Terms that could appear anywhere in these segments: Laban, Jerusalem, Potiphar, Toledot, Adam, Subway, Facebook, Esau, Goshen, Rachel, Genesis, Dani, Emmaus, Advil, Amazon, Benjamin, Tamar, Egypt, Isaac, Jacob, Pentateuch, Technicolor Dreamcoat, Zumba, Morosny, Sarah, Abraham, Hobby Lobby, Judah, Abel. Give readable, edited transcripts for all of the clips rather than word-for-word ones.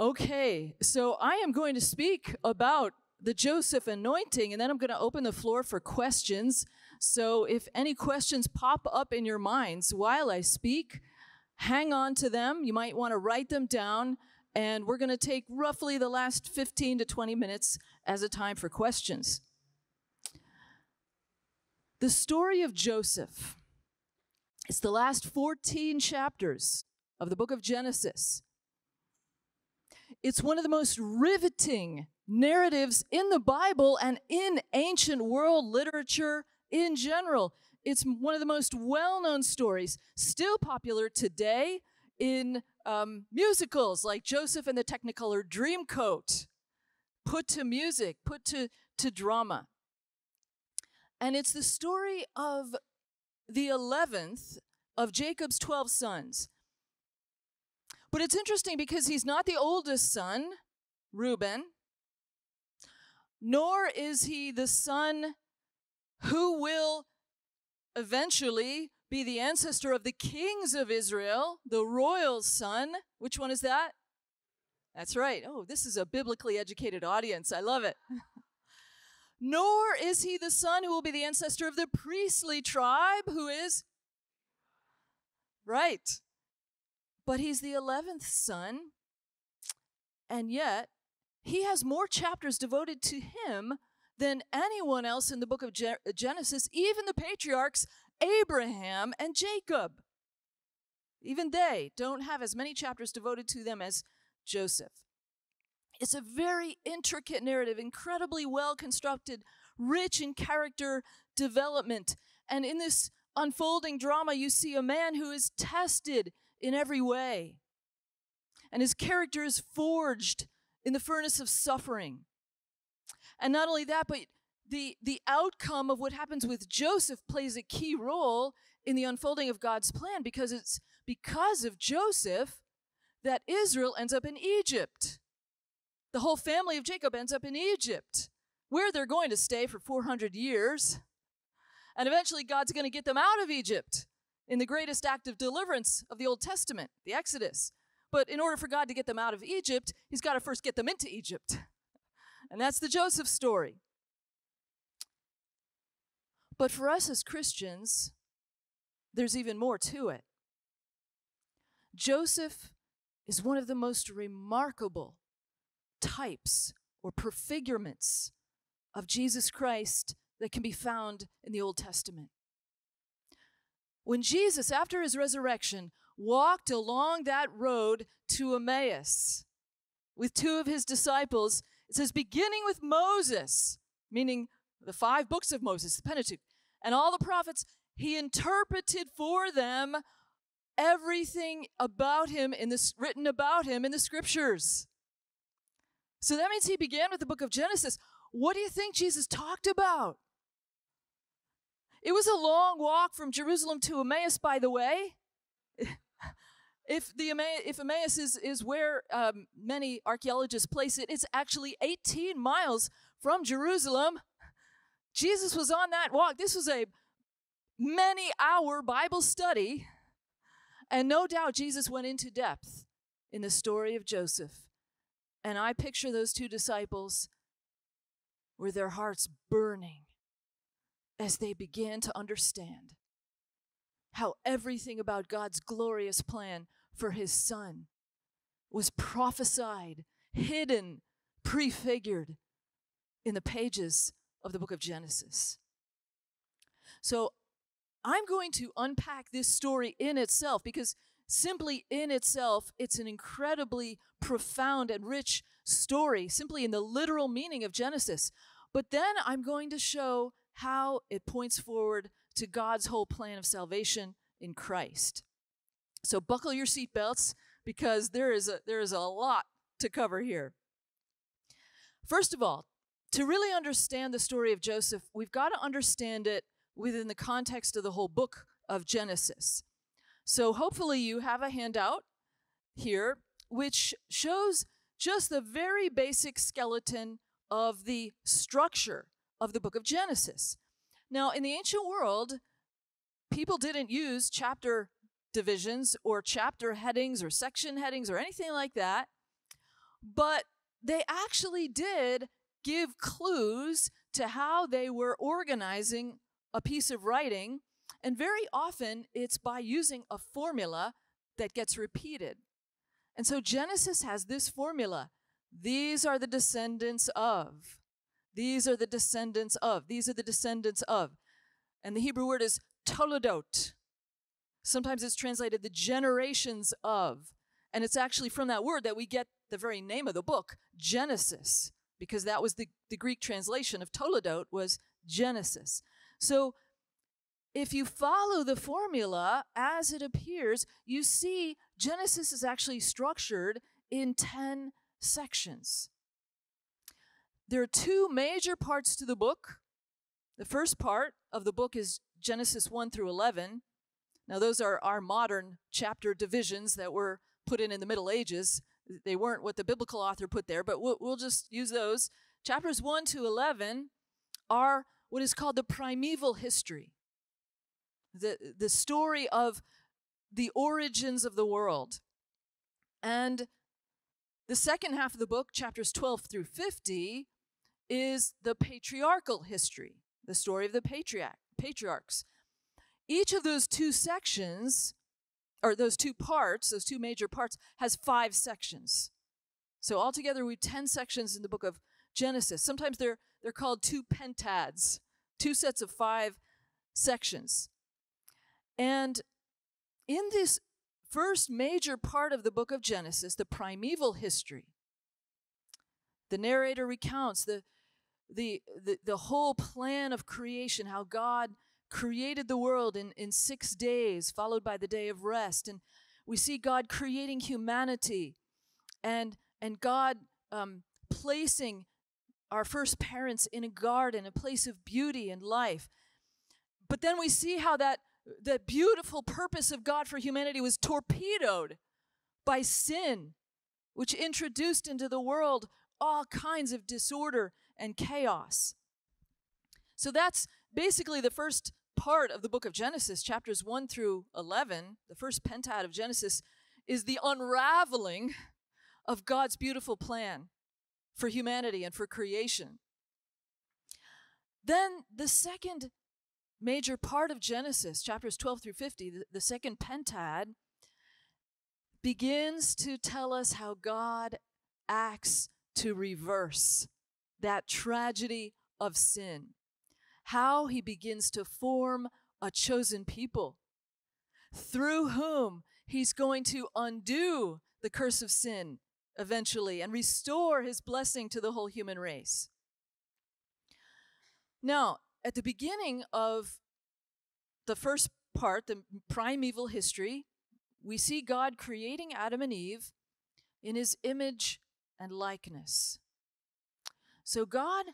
Okay, so I am going to speak about the Joseph anointing, and then I'm going to open the floor for questions. So if any questions pop up in your minds while I speak, hang on to them. You might want to write them down, and we're going to take roughly the last 15 to 20 minutes as a time for questions. The story of Joseph is the last 14 chapters of the book of Genesis. It's one of the most riveting narratives in the Bible and in ancient world literature in general. It's one of the most well-known stories, still popular today in musicals like Joseph and the Technicolor Dreamcoat, put to music, put to drama. And it's the story of the 11th of Jacob's 12 sons. But it's interesting because he's not the oldest son, Reuben, nor is he the son who will eventually be the ancestor of the kings of Israel, the royal son. Which one is that? That's right. Oh, this is a biblically educated audience. I love it. Nor is he the son who will be the ancestor of the priestly tribe, who is? Right. But he's the 11th son, and yet he has more chapters devoted to him than anyone else in the book of Genesis, even the patriarchs Abraham and Jacob. Even they don't have as many chapters devoted to them as Joseph. It's a very intricate narrative, incredibly well constructed, rich in character development. And in this unfolding drama, you see a man who is tested in every way, and his character is forged in the furnace of suffering. And not only that, but the outcome of what happens with Joseph plays a key role in the unfolding of God's plan, because it's because of Joseph that Israel ends up in Egypt. The whole family of Jacob ends up in Egypt, where they're going to stay for 400 years, and eventually God's going to get them out of Egypt in the greatest act of deliverance of the Old Testament, the Exodus. But in order for God to get them out of Egypt, he's got to first get them into Egypt. And that's the Joseph story. But for us as Christians, there's even more to it. Joseph is one of the most remarkable types or prefigurements of Jesus Christ that can be found in the Old Testament. When Jesus, after his resurrection, walked along that road to Emmaus with two of his disciples, it says, beginning with Moses, meaning the 5 books of Moses, the Pentateuch, and all the prophets, he interpreted for them everything about him written about him in the scriptures. So that means he began with the book of Genesis. What do you think Jesus talked about? It was a long walk from Jerusalem to Emmaus, by the way. If Emmaus is where many archaeologists place it, it's actually 18 miles from Jerusalem. Jesus was on that walk. This was a many-hour Bible study, and no doubt Jesus went into depth in the story of Joseph. And I picture those two disciples with their hearts burning as they began to understand how everything about God's glorious plan for his son was prophesied, hidden, prefigured in the pages of the book of Genesis. So I'm going to unpack this story in itself, because simply in itself, it's an incredibly profound and rich story, simply in the literal meaning of Genesis. But then I'm going to show how it points forward to God's whole plan of salvation in Christ. So buckle your seatbelts, because there is a lot to cover here. First of all, to really understand the story of Joseph, we've got to understand it within the context of the whole book of Genesis. So hopefully you have a handout here which shows just the very basic skeleton of the structure of the book of Genesis. Now, in the ancient world, people didn't use chapter divisions or chapter headings or section headings or anything like that. But they actually did give clues to how they were organizing a piece of writing, and very often it's by using a formula that gets repeated. And so Genesis has this formula. These are the descendants of. These are the descendants of. These are the descendants of. And the Hebrew word is Toledot. Sometimes it's translated the generations of. And it's actually from that word that we get the very name of the book, Genesis, because that was the Greek translation of Toledot was Genesis. So if you follow the formula as it appears, you see Genesis is actually structured in 10 sections. There are two major parts to the book. The first part of the book is Genesis 1 through 11. Now, those are our modern chapter divisions that were put in the Middle Ages. They weren't what the biblical author put there, but we'll just use those. Chapters 1 to 11 are what is called the primeval history, the story of the origins of the world. And the second half of the book, chapters 12 through 50, is the patriarchal history, the story of the patriarchs. Each of those two sections, or those two parts, those two major parts, has 5 sections. So altogether, we have 10 sections in the book of Genesis. Sometimes they're called two pentads, two sets of 5 sections. And in this first major part of the book of Genesis, the primeval history, the narrator recounts the whole plan of creation, how God created the world in 6 days, followed by the day of rest. And we see God creating humanity and God placing our first parents in a garden, a place of beauty and life. But then we see how that beautiful purpose of God for humanity was torpedoed by sin, which introduced into the world all kinds of disorder and chaos. So that's basically the first part of the book of Genesis, chapters 1 through 11, the first pentad of Genesis, is the unraveling of God's beautiful plan for humanity and for creation. Then the second major part of Genesis, chapters 12 through 50, the second pentad, begins to tell us how God acts to reverse that tragedy of sin. How he begins to form a chosen people through whom he's going to undo the curse of sin eventually and restore his blessing to the whole human race. Now, at the beginning of the first part, the primeval history, we see God creating Adam and Eve in his image and likeness. So God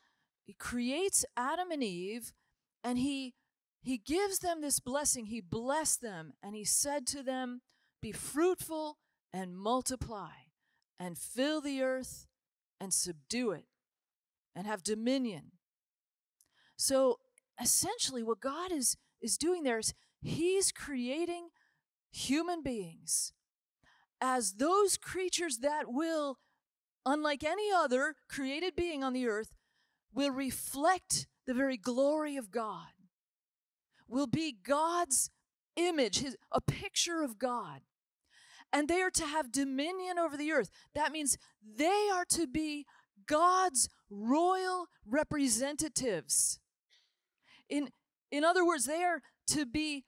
creates Adam and Eve, and he gives them this blessing. He blessed them, and he said to them, "Be fruitful and multiply, and fill the earth and subdue it, and have dominion." So essentially what God is doing there is he's creating human beings as those creatures that will, unlike any other created being on the earth, will reflect the very glory of God, will be God's image, a picture of God. And they are to have dominion over the earth. That means they are to be God's royal representatives. In other words, they are to be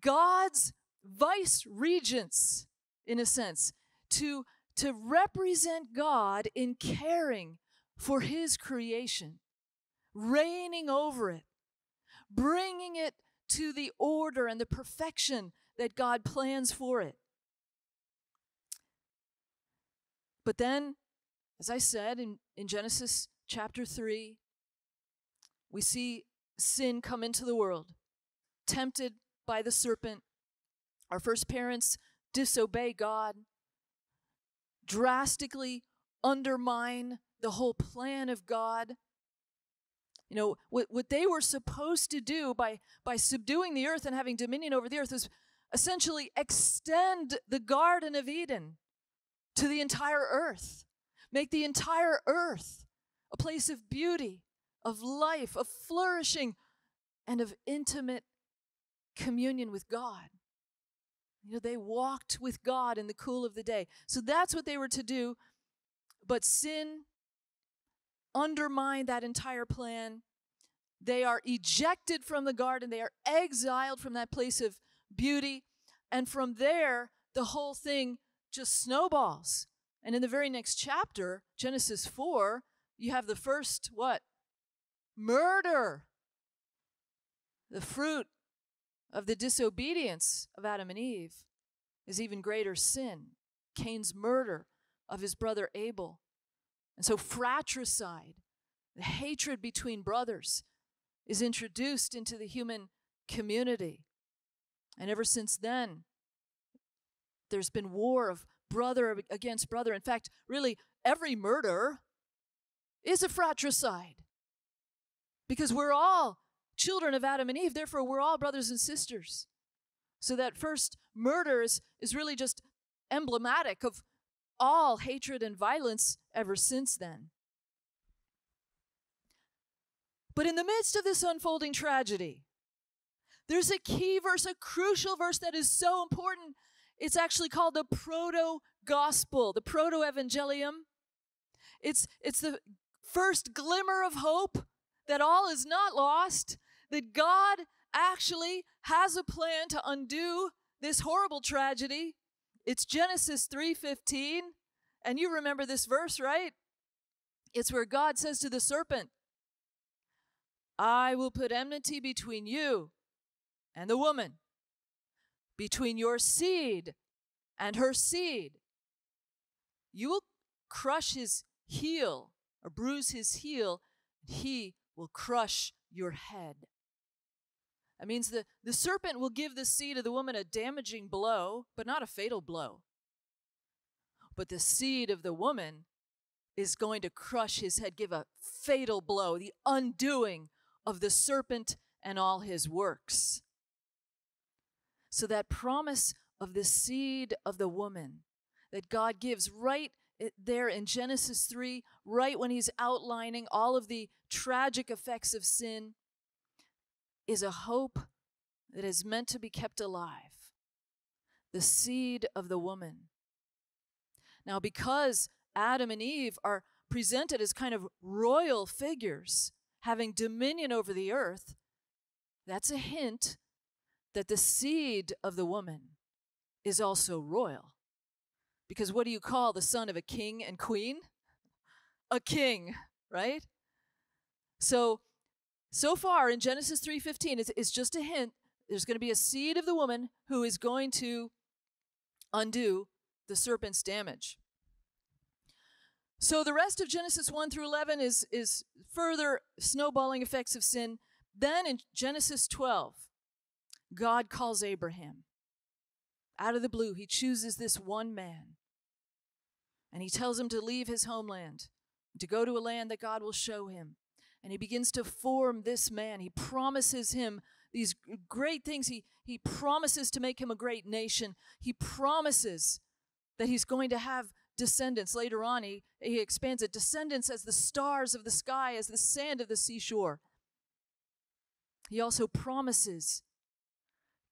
God's vice regents, in a sense, to represent God in caring for his creation, reigning over it, bringing it to the order and the perfection that God plans for it. But then, as I said, in Genesis chapter 3, we see sin come into the world, tempted by the serpent. Our first parents disobey God, drastically undermine the whole plan of God. You know, what they were supposed to do by subduing the earth and having dominion over the earth is essentially extend the Garden of Eden to the entire earth, Make the entire earth a place of beauty, of life, of flourishing, and of intimate communion with God. You know, they walked with God in the cool of the day. So that's what they were to do. But sin undermined that entire plan. They are ejected from the garden. They are exiled from that place of beauty. And from there, the whole thing just snowballs. And in the very next chapter, Genesis 4, you have the first, what? Murder. The fruit of the disobedience of Adam and Eve is even greater sin. Cain's murder of his brother Abel. And so fratricide, the hatred between brothers, is introduced into the human community. And ever since then, there's been war of brother against brother. In fact, really, every murder is a fratricide because we're all children of Adam and Eve. Therefore, we're all brothers and sisters. So that first murder is really just emblematic of all hatred and violence ever since then. But in the midst of this unfolding tragedy, there's a key verse, a crucial verse that is so important. It's actually called the proto-gospel, the proto-evangelium. It's the first glimmer of hope that all is not lost, that God actually has a plan to undo this horrible tragedy. It's Genesis 3:15, and you remember this verse, right? It's where God says to the serpent, I will put enmity between you and the woman, between your seed and her seed. You will crush his heel or bruise his heel, and he will crush your head. That means the serpent will give the seed of the woman a damaging blow, but not a fatal blow. But the seed of the woman is going to crush his head, give a fatal blow, the undoing of the serpent and all his works. So that promise of the seed of the woman that God gives right there in Genesis 3, right when he's outlining all of the tragic effects of sin, is a hope that is meant to be kept alive. The seed of the woman. Now, because Adam and Eve are presented as kind of royal figures, having dominion over the earth, that's a hint that the seed of the woman is also royal. Because what do you call the son of a king and queen? A king, right? So far in Genesis 3:15, it's just a hint. There's going to be a seed of the woman who is going to undo the serpent's damage. So the rest of Genesis 1 through 11 is further snowballing effects of sin. Then in Genesis 12, God calls Abraham. Out of the blue, he chooses this one man. And he tells him to leave his homeland, to go to a land that God will show him. And he begins to form this man. He promises him these great things. He promises to make him a great nation. He promises that he's going to have descendants. Later on, he expands it. Descendants as the stars of the sky, as the sand of the seashore. He also promises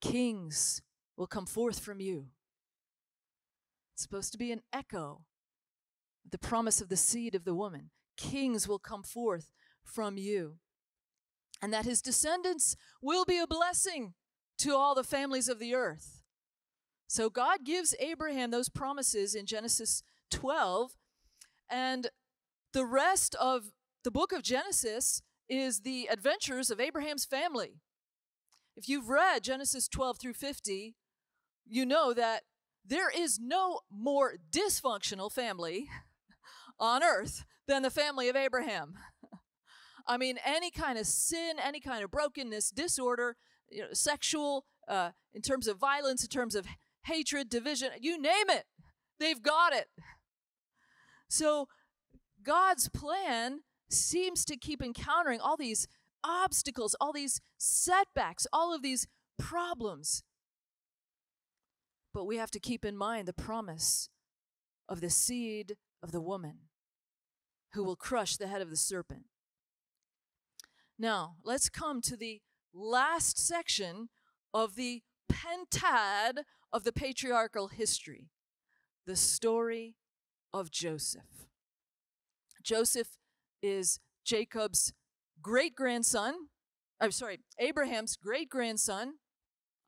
kings will come forth from you. It's supposed to be an echo of the promise of the seed of the woman. Kings will come forth from you. And that his descendants will be a blessing to all the families of the earth. So God gives Abraham those promises in Genesis 12. And the rest of the book of Genesis is the adventures of Abraham's family. If you've read Genesis 12 through 50, you know that there is no more dysfunctional family on earth than the family of Abraham. I mean, any kind of sin, any kind of brokenness, disorder, you know, sexual, in terms of violence, in terms of hatred, division, you name it, they've got it. So God's plan seems to keep encountering all these obstacles, all these setbacks, all of these problems. But we have to keep in mind the promise of the seed of the woman who will crush the head of the serpent. Now, let's come to the last section of the pentad of the patriarchal history, the story of Joseph. Joseph is Jacob's great-grandson, Abraham's great-grandson,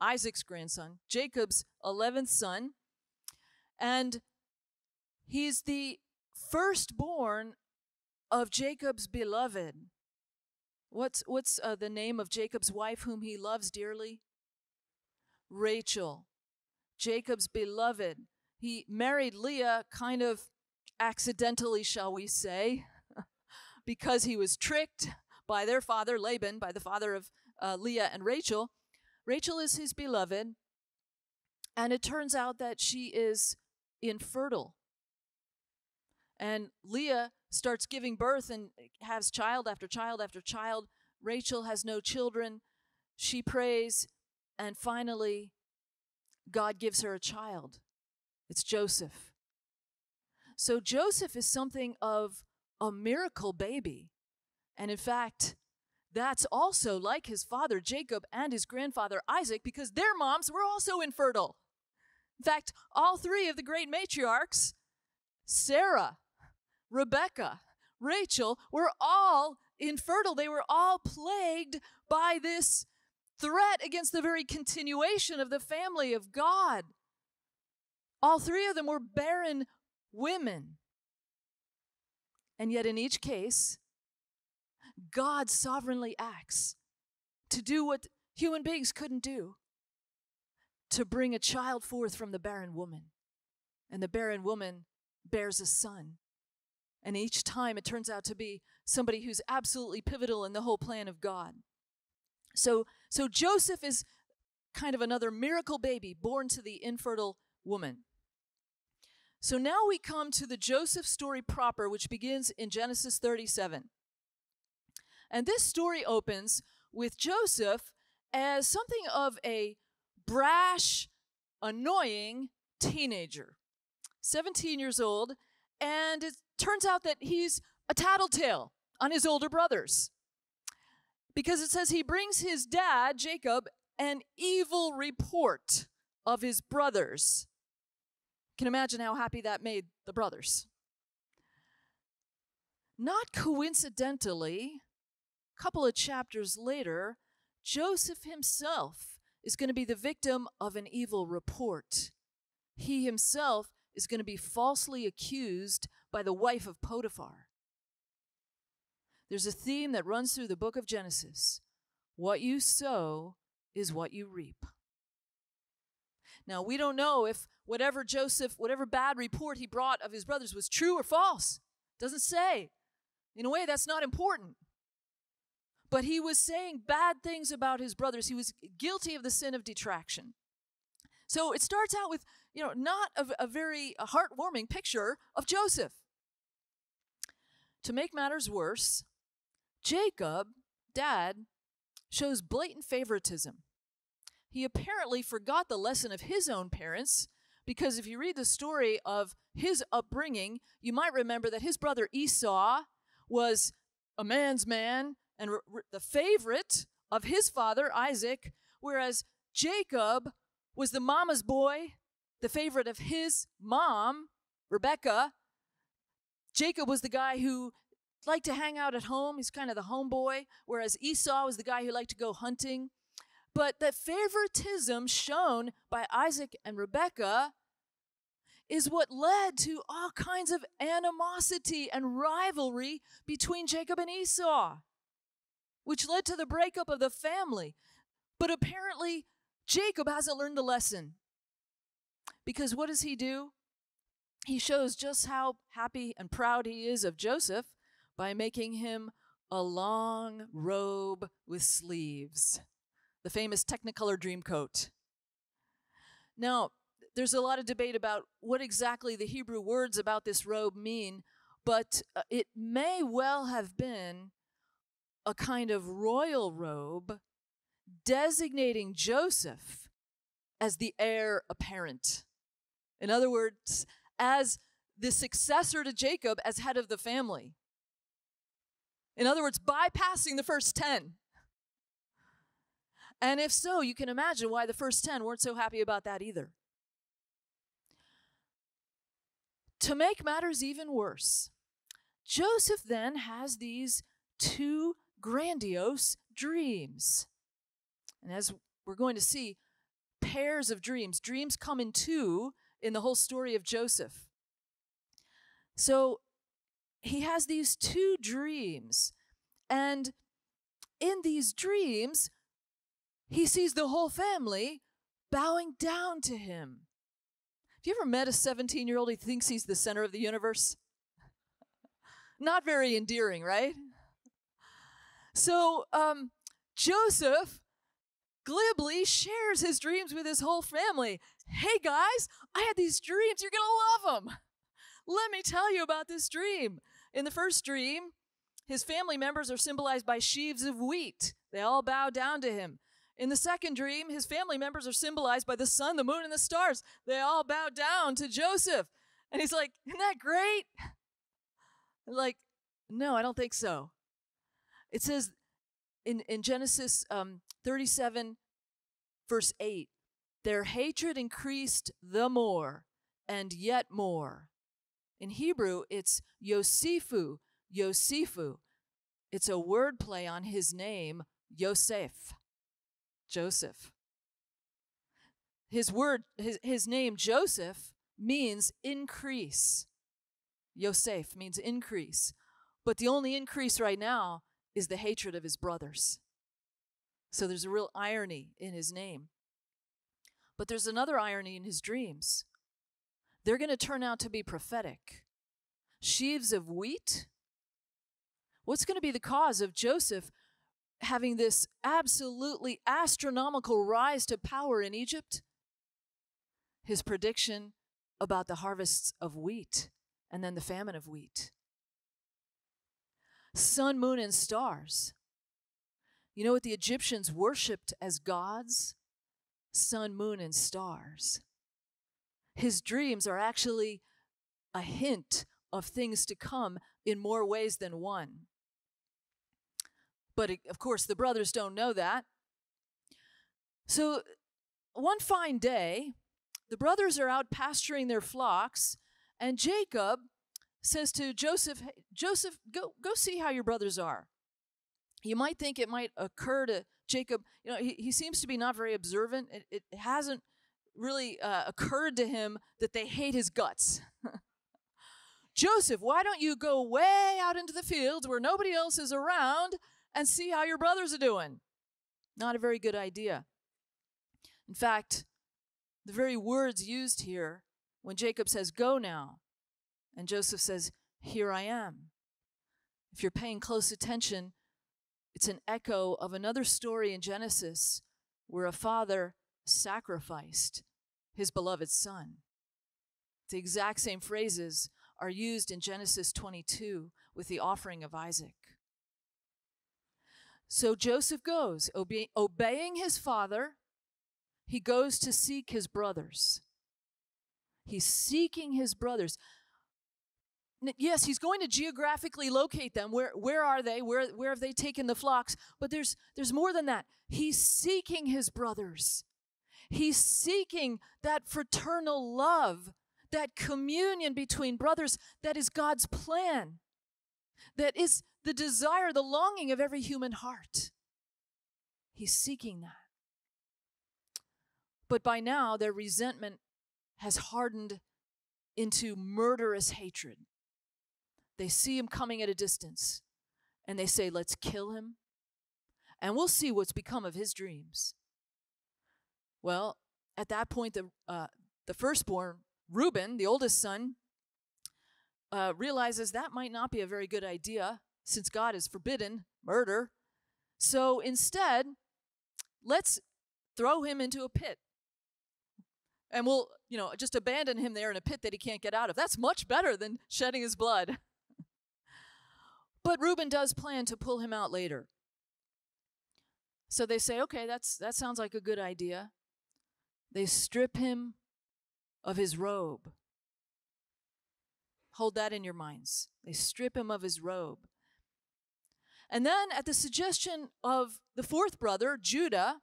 Isaac's grandson, Jacob's 11th son, and he's the firstborn of Jacob's beloved. What's the name of Jacob's wife whom he loves dearly? Rachel, Jacob's beloved. He married Leah kind of accidentally, shall we say, because he was tricked by their father, Laban, by the father of Leah and Rachel. Rachel is his beloved, and it turns out that she is infertile. And Leah starts giving birth and has child after child after child. Rachel has no children. She prays, and finally, God gives her a child. It's Joseph. So Joseph is something of a miracle baby. And in fact, that's also like his father Jacob and his grandfather Isaac, because their moms were also infertile. In fact, all three of the great matriarchs, Sarah, Rebecca, Rachel, were all infertile. They were all plagued by this threat against the very continuation of the family of God. All three of them were barren women. And yet in each case, God sovereignly acts to do what human beings couldn't do, to bring a child forth from the barren woman. And the barren woman bears a son. And each time it turns out to be somebody who's absolutely pivotal in the whole plan of God. So Joseph is kind of another miracle baby born to the infertile woman. So now we come to the Joseph story proper, which begins in Genesis 37. And this story opens with Joseph as something of a brash, annoying teenager, 17 years old, and it turns out that he's a tattletale on his older brothers, because it says he brings his dad, Jacob, an evil report of his brothers. Can imagine how happy that made the brothers. Not coincidentally, a couple of chapters later, Joseph himself is going to be the victim of an evil report. He himself is going to be falsely accused by the wife of Potiphar. There's a theme that runs through the book of Genesis. What you sow is what you reap. Now, we don't know if whatever bad report he brought of his brothers was true or false. It doesn't say. In a way, that's not important. But he was saying bad things about his brothers. He was guilty of the sin of detraction. So it starts out with, not a very heartwarming picture of Joseph. To make matters worse, Jacob, dad, shows blatant favoritism. He apparently forgot the lesson of his own parents, because if you read the story of his upbringing, you might remember that his brother Esau was a man's man and the favorite of his father, Isaac, whereas Jacob was the mama's boy, the favorite of his mom, Rebecca. Jacob was the guy who liked to hang out at home. He's kind of the homeboy, whereas Esau was the guy who liked to go hunting. But the favoritism shown by Isaac and Rebecca is what led to all kinds of animosity and rivalry between Jacob and Esau, which led to the breakup of the family. But apparently, Jacob hasn't learned the lesson. Because what does he do? He shows just how happy and proud he is of Joseph by making him a long robe with sleeves, the famous Technicolor Dreamcoat. Now, there's a lot of debate about what exactly the Hebrew words about this robe mean, but it may well have been a kind of royal robe designating Joseph as the heir apparent. In other words, as the successor to Jacob as head of the family. In other words, bypassing the first 10. And if so, you can imagine why the first 10 weren't so happy about that either. To make matters even worse, Joseph then has these two grandiose dreams. And as we're going to see, pairs of dreams. Dreams come in two in the whole story of Joseph. So he has these two dreams, and in these dreams, he sees the whole family bowing down to him. Have you ever met a 17-year-old who thinks he's the center of the universe? Not very endearing, right? So Joseph glibly shares his dreams with his whole family. Hey, guys, I had these dreams. You're going to love them. Let me tell you about this dream. In the first dream, his family members are symbolized by sheaves of wheat. They all bow down to him. In the second dream, his family members are symbolized by the sun, the moon, and the stars. They all bow down to Joseph. And he's like, isn't that great? I'm like, no, I don't think so. It says in Genesis 37, verse 8, their hatred increased the more and yet more. In Hebrew, it's Yosifu, Yosifu. It's a wordplay on his name, Yosef, Joseph. His word, his name, Joseph, means increase. Yosef means increase. But the only increase right now is the hatred of his brothers. So there's a real irony in his name. But there's another irony in his dreams. They're going to turn out to be prophetic. Sheaves of wheat. What's going to be the cause of Joseph having this absolutely astronomical rise to power in Egypt? His prediction about the harvests of wheat and then the famine of wheat. Sun, moon, and stars. You know what the Egyptians worshipped as gods? Sun, moon, and stars. His dreams are actually a hint of things to come in more ways than one. But of course, the brothers don't know that. So one fine day, the brothers are out pasturing their flocks, and Jacob says to Joseph, hey, Joseph, go see how your brothers are. You might think it might occur to Jacob, you know, he seems to be not very observant. It hasn't really occurred to him that they hate his guts. Joseph, why don't you go way out into the fields where nobody else is around and see how your brothers are doing? Not a very good idea. In fact, the very words used here when Jacob says, go now, and Joseph says, here I am. If you're paying close attention, it's an echo of another story in Genesis where a father sacrificed his beloved son. The exact same phrases are used in Genesis 22 with the offering of Isaac. So Joseph goes, obeying his father, he goes to seek his brothers. He's seeking his brothers. Yes, he's going to geographically locate them. Where are they? Where have they taken the flocks? But there's more than that. He's seeking his brothers. He's seeking that fraternal love, that communion between brothers that is God's plan, that is the desire, the longing of every human heart. He's seeking that. But by now, their resentment has hardened into murderous hatred. They see him coming at a distance, and they say, let's kill him, and we'll see what's become of his dreams. Well, at that point, the firstborn, Reuben, the oldest son, realizes that might not be a very good idea, since God has forbidden murder. So instead, let's throw him into a pit, and we'll, you know, just abandon him there in a pit that he can't get out of. That's much better than shedding his blood. But Reuben does plan to pull him out later. So they say, okay, that sounds like a good idea. They strip him of his robe. Hold that in your minds. They strip him of his robe. And then at the suggestion of the fourth brother, Judah,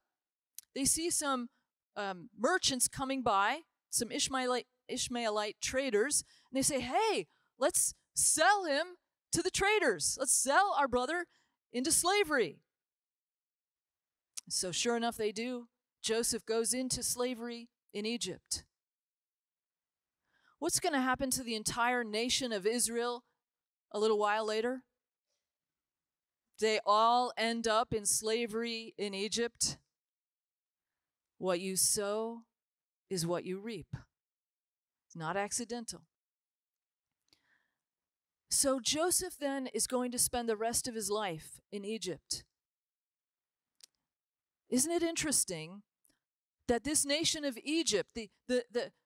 they see some merchants coming by, some Ishmaelite traders, and they say, hey, let's sell him to the traders. Let's sell our brother into slavery. So sure enough, they do. Joseph goes into slavery in Egypt. What's going to happen to the entire nation of Israel a little while later? They all end up in slavery in Egypt. What you sow is what you reap. It's not accidental. So Joseph then is going to spend the rest of his life in Egypt. Isn't it interesting that this nation of Egypt,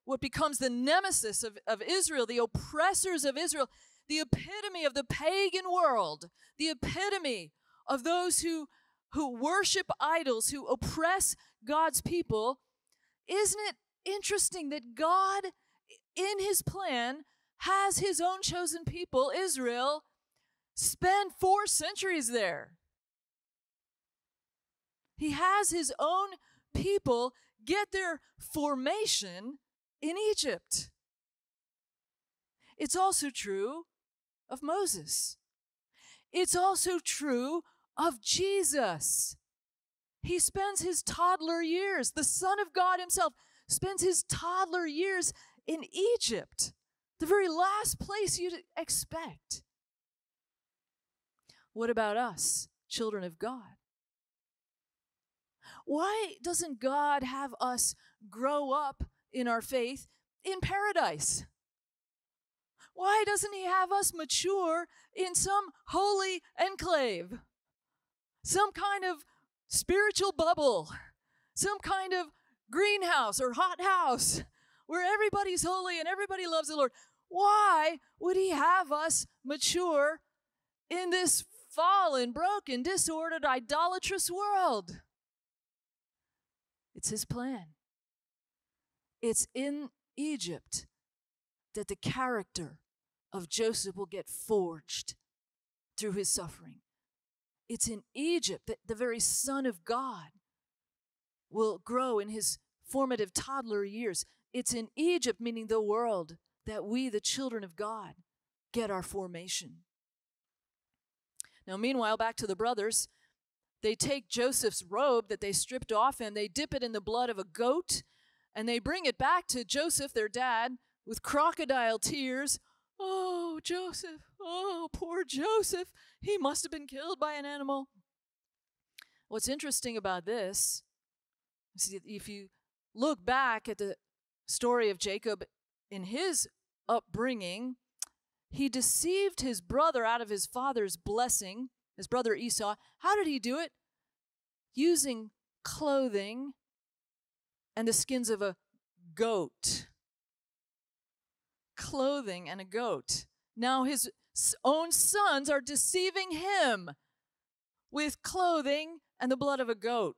what becomes the nemesis of Israel, the oppressors of Israel, the epitome of the pagan world, the epitome of those who worship idols, who oppress God's people, isn't it interesting that God, in his plan, has his own chosen people, Israel, spend 4 centuries there? He has his own people get their formation in Egypt. It's also true of Moses. It's also true of Jesus. He spends his toddler years, the Son of God himself spends his toddler years in Egypt, the very last place you'd expect. What about us, children of God? Why doesn't God have us grow up in our faith in paradise? Why doesn't he have us mature in some holy enclave, some kind of spiritual bubble, some kind of greenhouse or hothouse where everybody's holy and everybody loves the Lord? Why would he have us mature in this fallen, broken, disordered, idolatrous world? It's his plan. It's in Egypt that the character of Joseph will get forged through his suffering. It's in Egypt that the very Son of God will grow in his formative toddler years. It's in Egypt, meaning the world, that we, the children of God, get our formation. Now, meanwhile, back to the brothers. They take Joseph's robe that they stripped off him, they dip it in the blood of a goat, and they bring it back to Joseph, their dad, with crocodile tears. Oh, Joseph, oh, poor Joseph. He must have been killed by an animal. What's interesting about this, if you look back at the story of Jacob in his upbringing, he deceived his brother out of his father's blessing, his brother Esau. How did he do it? Using clothing and the skins of a goat. Clothing and a goat. Now his own sons are deceiving him with clothing and the blood of a goat.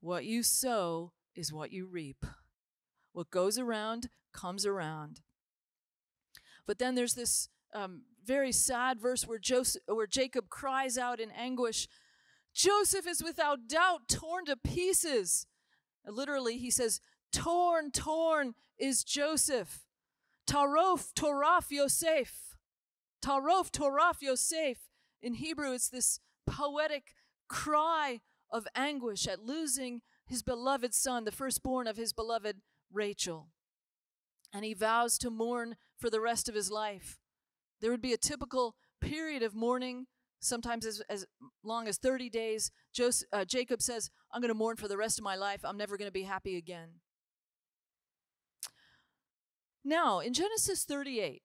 What you sow is what you reap. What goes around comes around. But then there's this very sad verse where Jacob cries out in anguish, Joseph is without doubt torn to pieces. Literally, he says, torn is Joseph. Tarof, toraf, Yosef. In Hebrew, it's this poetic cry of anguish at losing his beloved son, the firstborn of his beloved Rachel. And he vows to mourn for the rest of his life. There would be a typical period of mourning, sometimes as long as 30 days. Jacob says, I'm going to mourn for the rest of my life. I'm never going to be happy again. Now, in Genesis 38,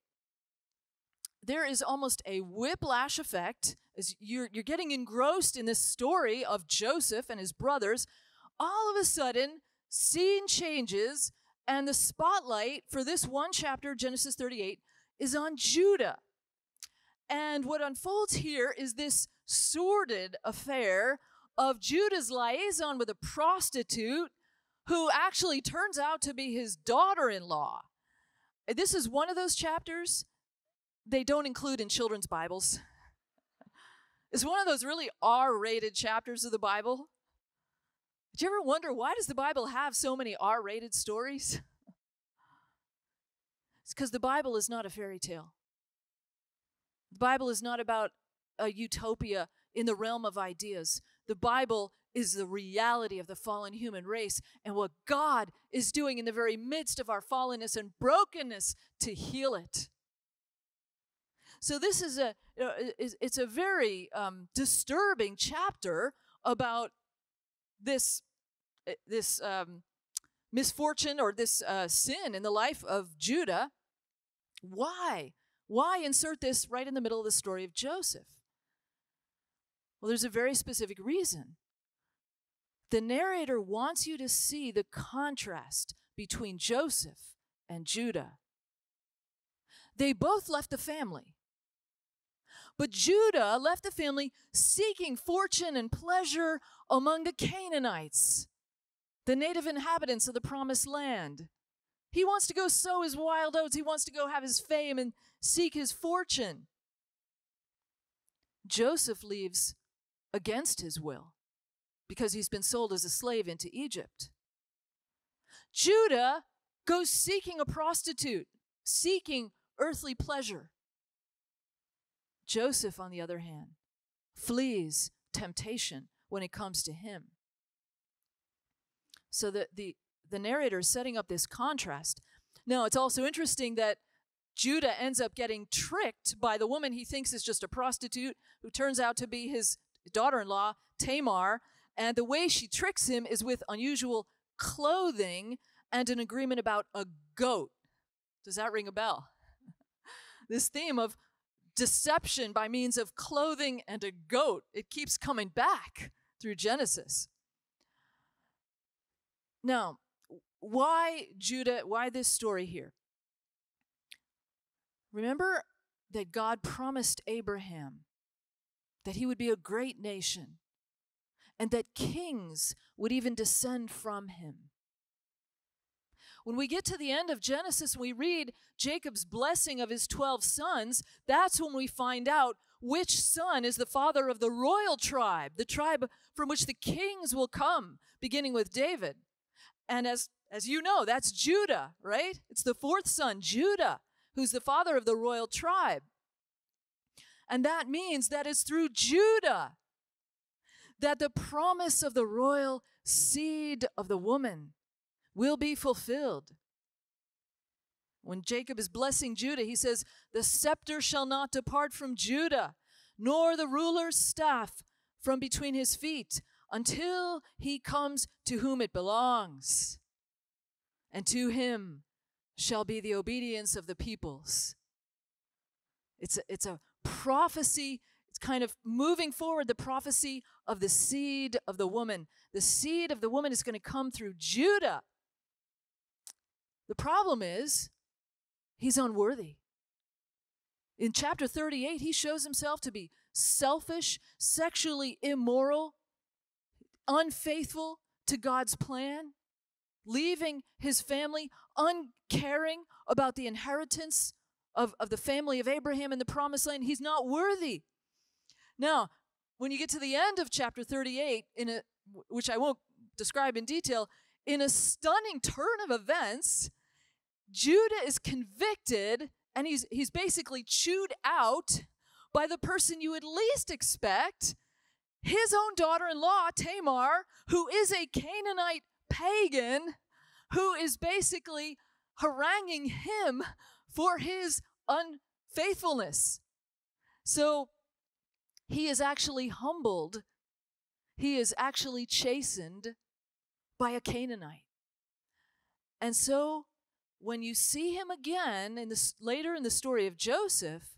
there is almost a whiplash effect. As you're getting engrossed in this story of Joseph and his brothers. All of a sudden, scene changes, and the spotlight for this one chapter, Genesis 38, is on Judah. And what unfolds here is this sordid affair of Judah's liaison with a prostitute who actually turns out to be his daughter-in-law. This is one of those chapters they don't include in children's Bibles. It's one of those really R-rated chapters of the Bible. Did you ever wonder, why does the Bible have so many R-rated stories? It's because the Bible is not a fairy tale. The Bible is not about a utopia in the realm of ideas. The Bible is the reality of the fallen human race and what God is doing in the very midst of our fallenness and brokenness to heal it. So this is it's a very disturbing chapter about this misfortune or this sin in the life of Judah. Why? Why insert this right in the middle of the story of Joseph? Well, there's a very specific reason. The narrator wants you to see the contrast between Joseph and Judah. They both left the family. But Judah left the family seeking fortune and pleasure among the Canaanites, the native inhabitants of the promised land. He wants to go sow his wild oats. He wants to go have his fame and seek his fortune. Joseph leaves against his will because he's been sold as a slave into Egypt. Judah goes seeking a prostitute, seeking earthly pleasure. Joseph, on the other hand, flees temptation when it comes to him. So the narrator is setting up this contrast. Now, it's also interesting that Judah ends up getting tricked by the woman he thinks is just a prostitute, who turns out to be his daughter-in-law, Tamar, and the way she tricks him is with unusual clothing and an agreement about a goat. Does that ring a bell? This theme of deception by means of clothing and a goat. It keeps coming back through Genesis. Now, why Judah? Why this story here? Remember that God promised Abraham that he would be a great nation and that kings would even descend from him. When we get to the end of Genesis, we read Jacob's blessing of his 12 sons. That's when we find out which son is the father of the royal tribe, the tribe from which the kings will come, beginning with David. And as you know, that's Judah, right? It's the fourth son, Judah, who's the father of the royal tribe. And that means that it's through Judah that the promise of the royal seed of the woman will be fulfilled. When Jacob is blessing Judah, he says, "The scepter shall not depart from Judah, nor the ruler's staff from between his feet, until he comes to whom it belongs. And to him shall be the obedience of the peoples." It's a prophecy. It's kind of moving forward, the prophecy of the seed of the woman. The seed of the woman is going to come through Judah. The problem is, he's unworthy. In chapter 38, he shows himself to be selfish, sexually immoral, unfaithful to God's plan, leaving his family, uncaring about the inheritance of the family of Abraham in the promised land. He's not worthy. Now, when you get to the end of chapter 38, which I won't describe in detail, in a stunning turn of events, Judah is convicted, and he's basically chewed out by the person you would least expect, his own daughter-in-law, Tamar, who is a Canaanite pagan, who is basically haranguing him for his unfaithfulness. So he is actually humbled. He is actually chastened by a Canaanite. And so when you see him again later in the story of Joseph,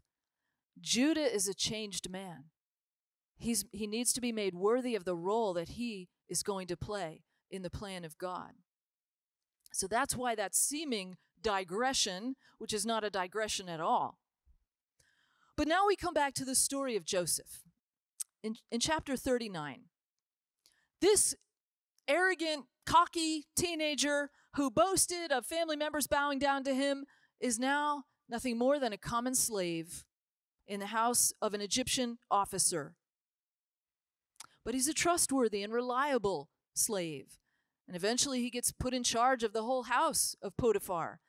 Judah is a changed man. He needs to be made worthy of the role that he is going to play in the plan of God. So that's why that seeming digression, which is not a digression at all. But now we come back to the story of Joseph in chapter 39. This arrogant, cocky teenager who boasted of family members bowing down to him is now nothing more than a common slave in the house of an Egyptian officer but he's a trustworthy and reliable slave. And eventually he gets put in charge of the whole house of Potiphar.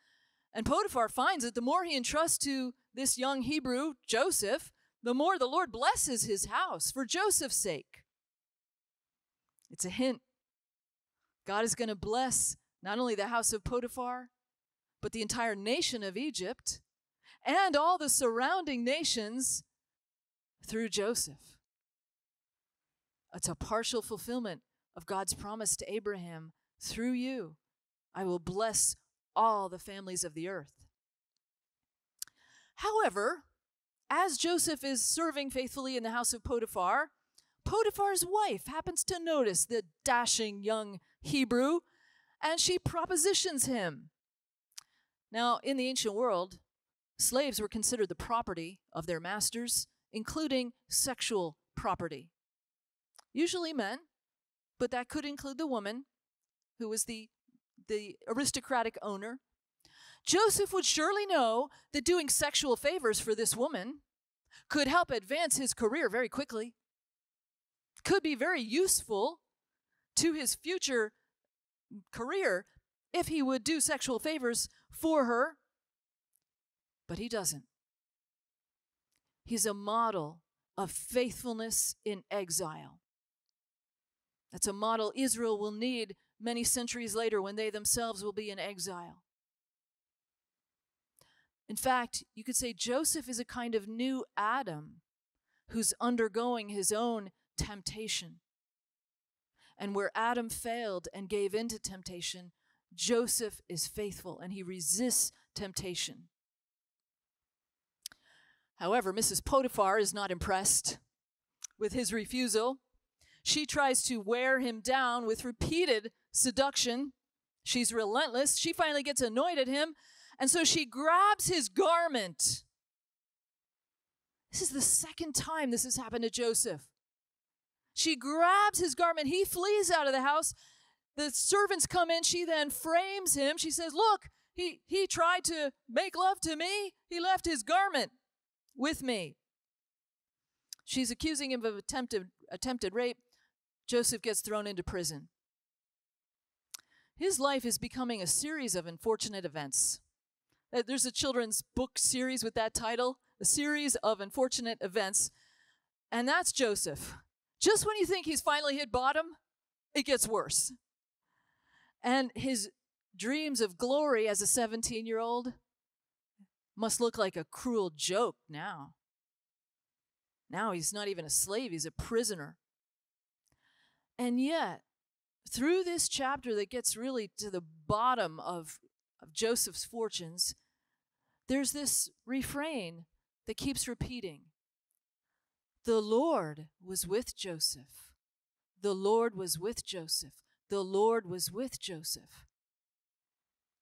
And Potiphar finds that the more he entrusts to this young Hebrew, Joseph, the more the Lord blesses his house for Joseph's sake. It's a hint. God is going to bless not only the house of Potiphar, but the entire nation of Egypt and all the surrounding nations through Joseph. It's a partial fulfillment of God's promise to Abraham, through you, I will bless all the families of the earth. However, as Joseph is serving faithfully in the house of Potiphar, Potiphar's wife happens to notice the dashing young Hebrew, and she propositions him. Now, in the ancient world, slaves were considered the property of their masters, including sexual property. Usually men, but that could include the woman, who was the aristocratic owner. Joseph would surely know that doing sexual favors for this woman could help advance his career very quickly, could be very useful to his future career if he would do sexual favors for her, but he doesn't. He's a model of faithfulness in exile. That's a model Israel will need many centuries later when they themselves will be in exile. In fact, you could say Joseph is a kind of new Adam who's undergoing his own temptation. And where Adam failed and gave in to temptation, Joseph is faithful and he resists temptation. However, Mrs. Potiphar is not impressed with his refusal. She tries to wear him down with repeated seduction. She's relentless. She finally gets annoyed at him, and so she grabs his garment. This is the second time this has happened to Joseph. She grabs his garment. He flees out of the house. The servants come in. She then frames him. She says, look, he tried to make love to me. He left his garment with me. She's accusing him of attempted rape. Joseph gets thrown into prison. His life is becoming a series of unfortunate events. There's a children's book series with that title, A Series of Unfortunate Events, and that's Joseph. Just when you think he's finally hit bottom, it gets worse. And his dreams of glory as a 17-year-old must look like a cruel joke now. Now he's not even a slave, he's a prisoner. And yet, through this chapter that gets really to the bottom of Joseph's fortunes, there's this refrain that keeps repeating. The Lord was with Joseph. The Lord was with Joseph. The Lord was with Joseph.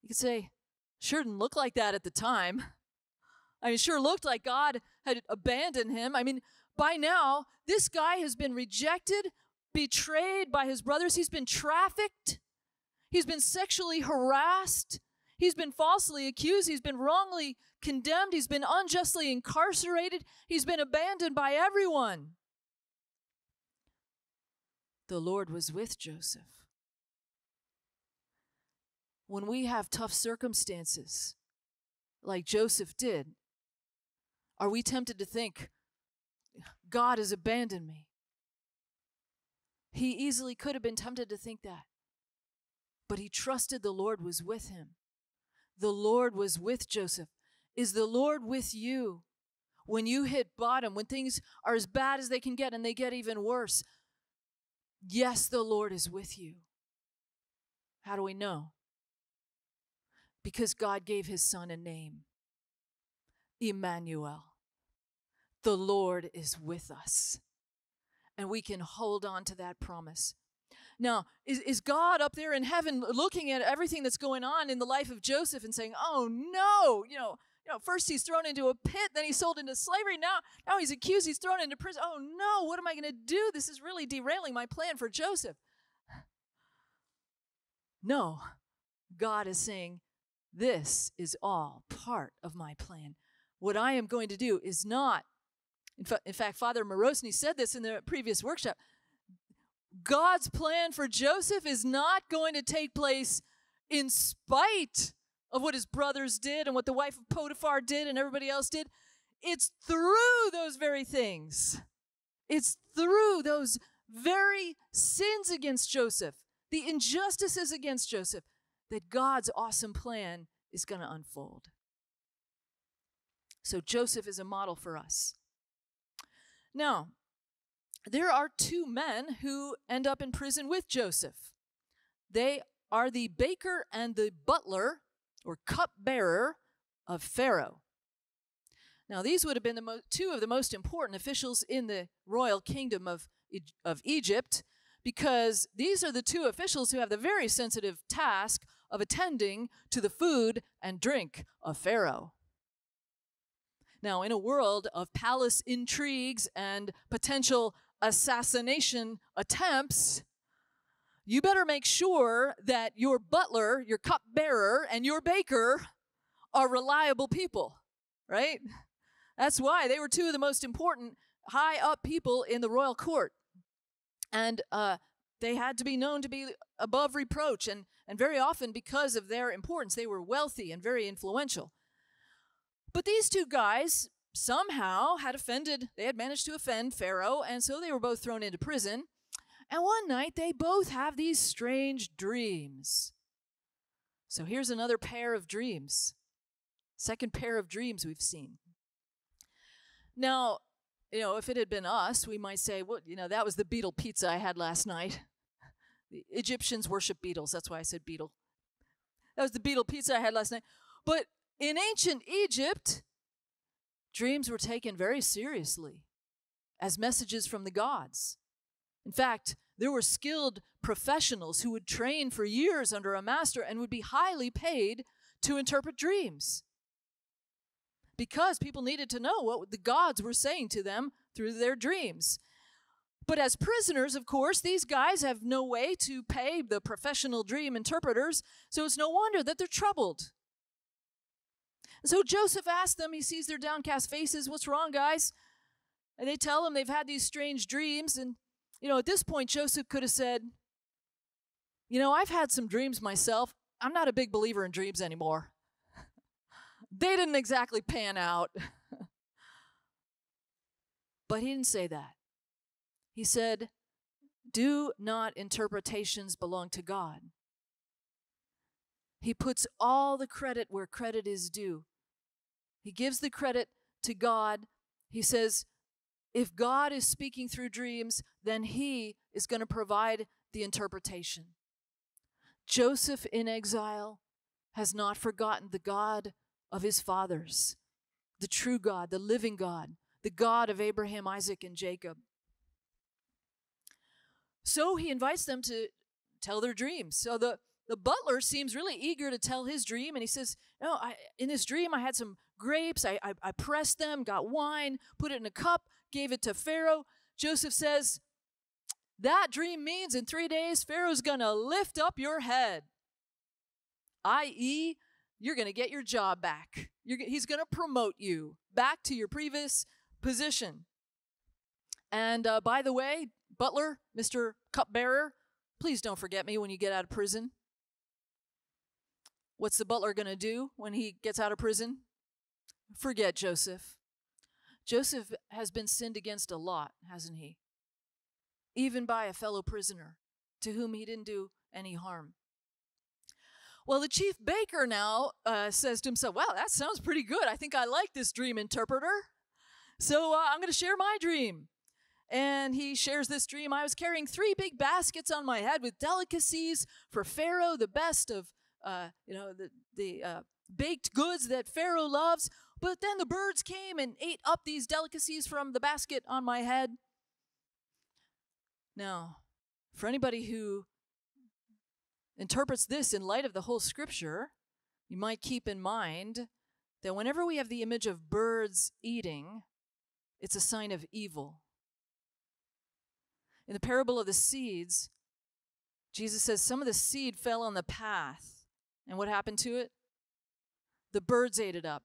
You could say, sure didn't look like that at the time. I mean, sure looked like God had abandoned him. I mean, by now, this guy has been rejected, betrayed by his brothers. He's been trafficked. He's been sexually harassed. He's been falsely accused. He's been wrongly condemned. He's been unjustly incarcerated. He's been abandoned by everyone. The Lord was with Joseph. When we have tough circumstances, like Joseph did, are we tempted to think, God has abandoned me? He easily could have been tempted to think that, but he trusted the Lord was with him. The Lord was with Joseph. Is the Lord with you when you hit bottom, when things are as bad as they can get and they get even worse? Yes, the Lord is with you. How do we know? Because God gave his son a name, Emmanuel. The Lord is with us. And we can hold on to that promise. Now, is God up there in heaven looking at everything that's going on in the life of Joseph and saying, oh, no, you know, first he's thrown into a pit, then he's sold into slavery. Now he's accused, he's thrown into prison. Oh, no, what am I going to do? This is really derailing my plan for Joseph. No, God is saying, this is all part of my plan. What I am going to do is not. In fact, Father Morosny said this in the previous workshop. God's plan for Joseph is not going to take place in spite of what his brothers did and what the wife of Potiphar did and everybody else did. It's through those very things. It's through those very sins against Joseph, the injustices against Joseph, that God's awesome plan is going to unfold. So Joseph is a model for us. Now, there are two men who end up in prison with Joseph. They are the baker and the butler, or cupbearer, of Pharaoh. Now, these would have been the two of the most important officials in the royal kingdom of Egypt, because these are the two officials who have the very sensitive task of attending to the food and drink of Pharaoh. Now, in a world of palace intrigues and potential assassination attempts, you better make sure that your butler, your cupbearer, and your baker are reliable people, right? That's why they were two of the most important high-up people in the royal court. And they had to be known to be above reproach, and very often because of their importance, they were wealthy and very influential. But these two guys somehow had managed to offend Pharaoh, and so they were both thrown into prison. And one night, they both have these strange dreams. So here's another pair of dreams. Second pair of dreams we've seen. Now, you know, if it had been us, we might say, well, you know, that was the beetle pizza I had last night. The Egyptians worship beetles. That's why I said beetle. That was the beetle pizza I had last night. But in ancient Egypt, dreams were taken very seriously as messages from the gods. In fact, there were skilled professionals who would train for years under a master and would be highly paid to interpret dreams, because people needed to know what the gods were saying to them through their dreams. But as prisoners, of course, these guys have no way to pay the professional dream interpreters, so it's no wonder that they're troubled. And so Joseph asked them, he sees their downcast faces, "What's wrong, guys?" And they tell him they've had these strange dreams. And, you know, at this point, Joseph could have said, "You know, I've had some dreams myself. I'm not a big believer in dreams anymore. They didn't exactly pan out." But he didn't say that. He said, "Do not interpretations belong to God?" He puts all the credit where credit is due. He gives the credit to God. He says, if God is speaking through dreams, then he is going to provide the interpretation. Joseph in exile has not forgotten the God of his fathers, the true God, the living God, the God of Abraham, Isaac, and Jacob. So he invites them to tell their dreams. So the butler seems really eager to tell his dream, and he says, "No, in this dream I had some grapes. I pressed them, got wine, put it in a cup, gave it to Pharaoh." Joseph says, "That dream means in 3 days, Pharaoh's going to lift up your head," i.e., you're going to get your job back. He's going to promote you back to your previous position. And by the way, butler, Mr. Cupbearer, please don't forget me when you get out of prison. What's the butler going to do when he gets out of prison? Forget Joseph. Joseph has been sinned against a lot, hasn't he? Even by a fellow prisoner to whom he didn't do any harm. Well, the chief baker now says to himself, "Wow, that sounds pretty good. I think I like this dream interpreter. So I'm going to share my dream." And he shares this dream. "I was carrying 3 big baskets on my head with delicacies for Pharaoh, the best of the baked goods that Pharaoh loves. But then the birds came and ate up these delicacies from the basket on my head." Now, for anybody who interprets this in light of the whole scripture, you might keep in mind that whenever we have the image of birds eating, it's a sign of evil. In the parable of the seeds, Jesus says some of the seed fell on the path. And what happened to it? The birds ate it up.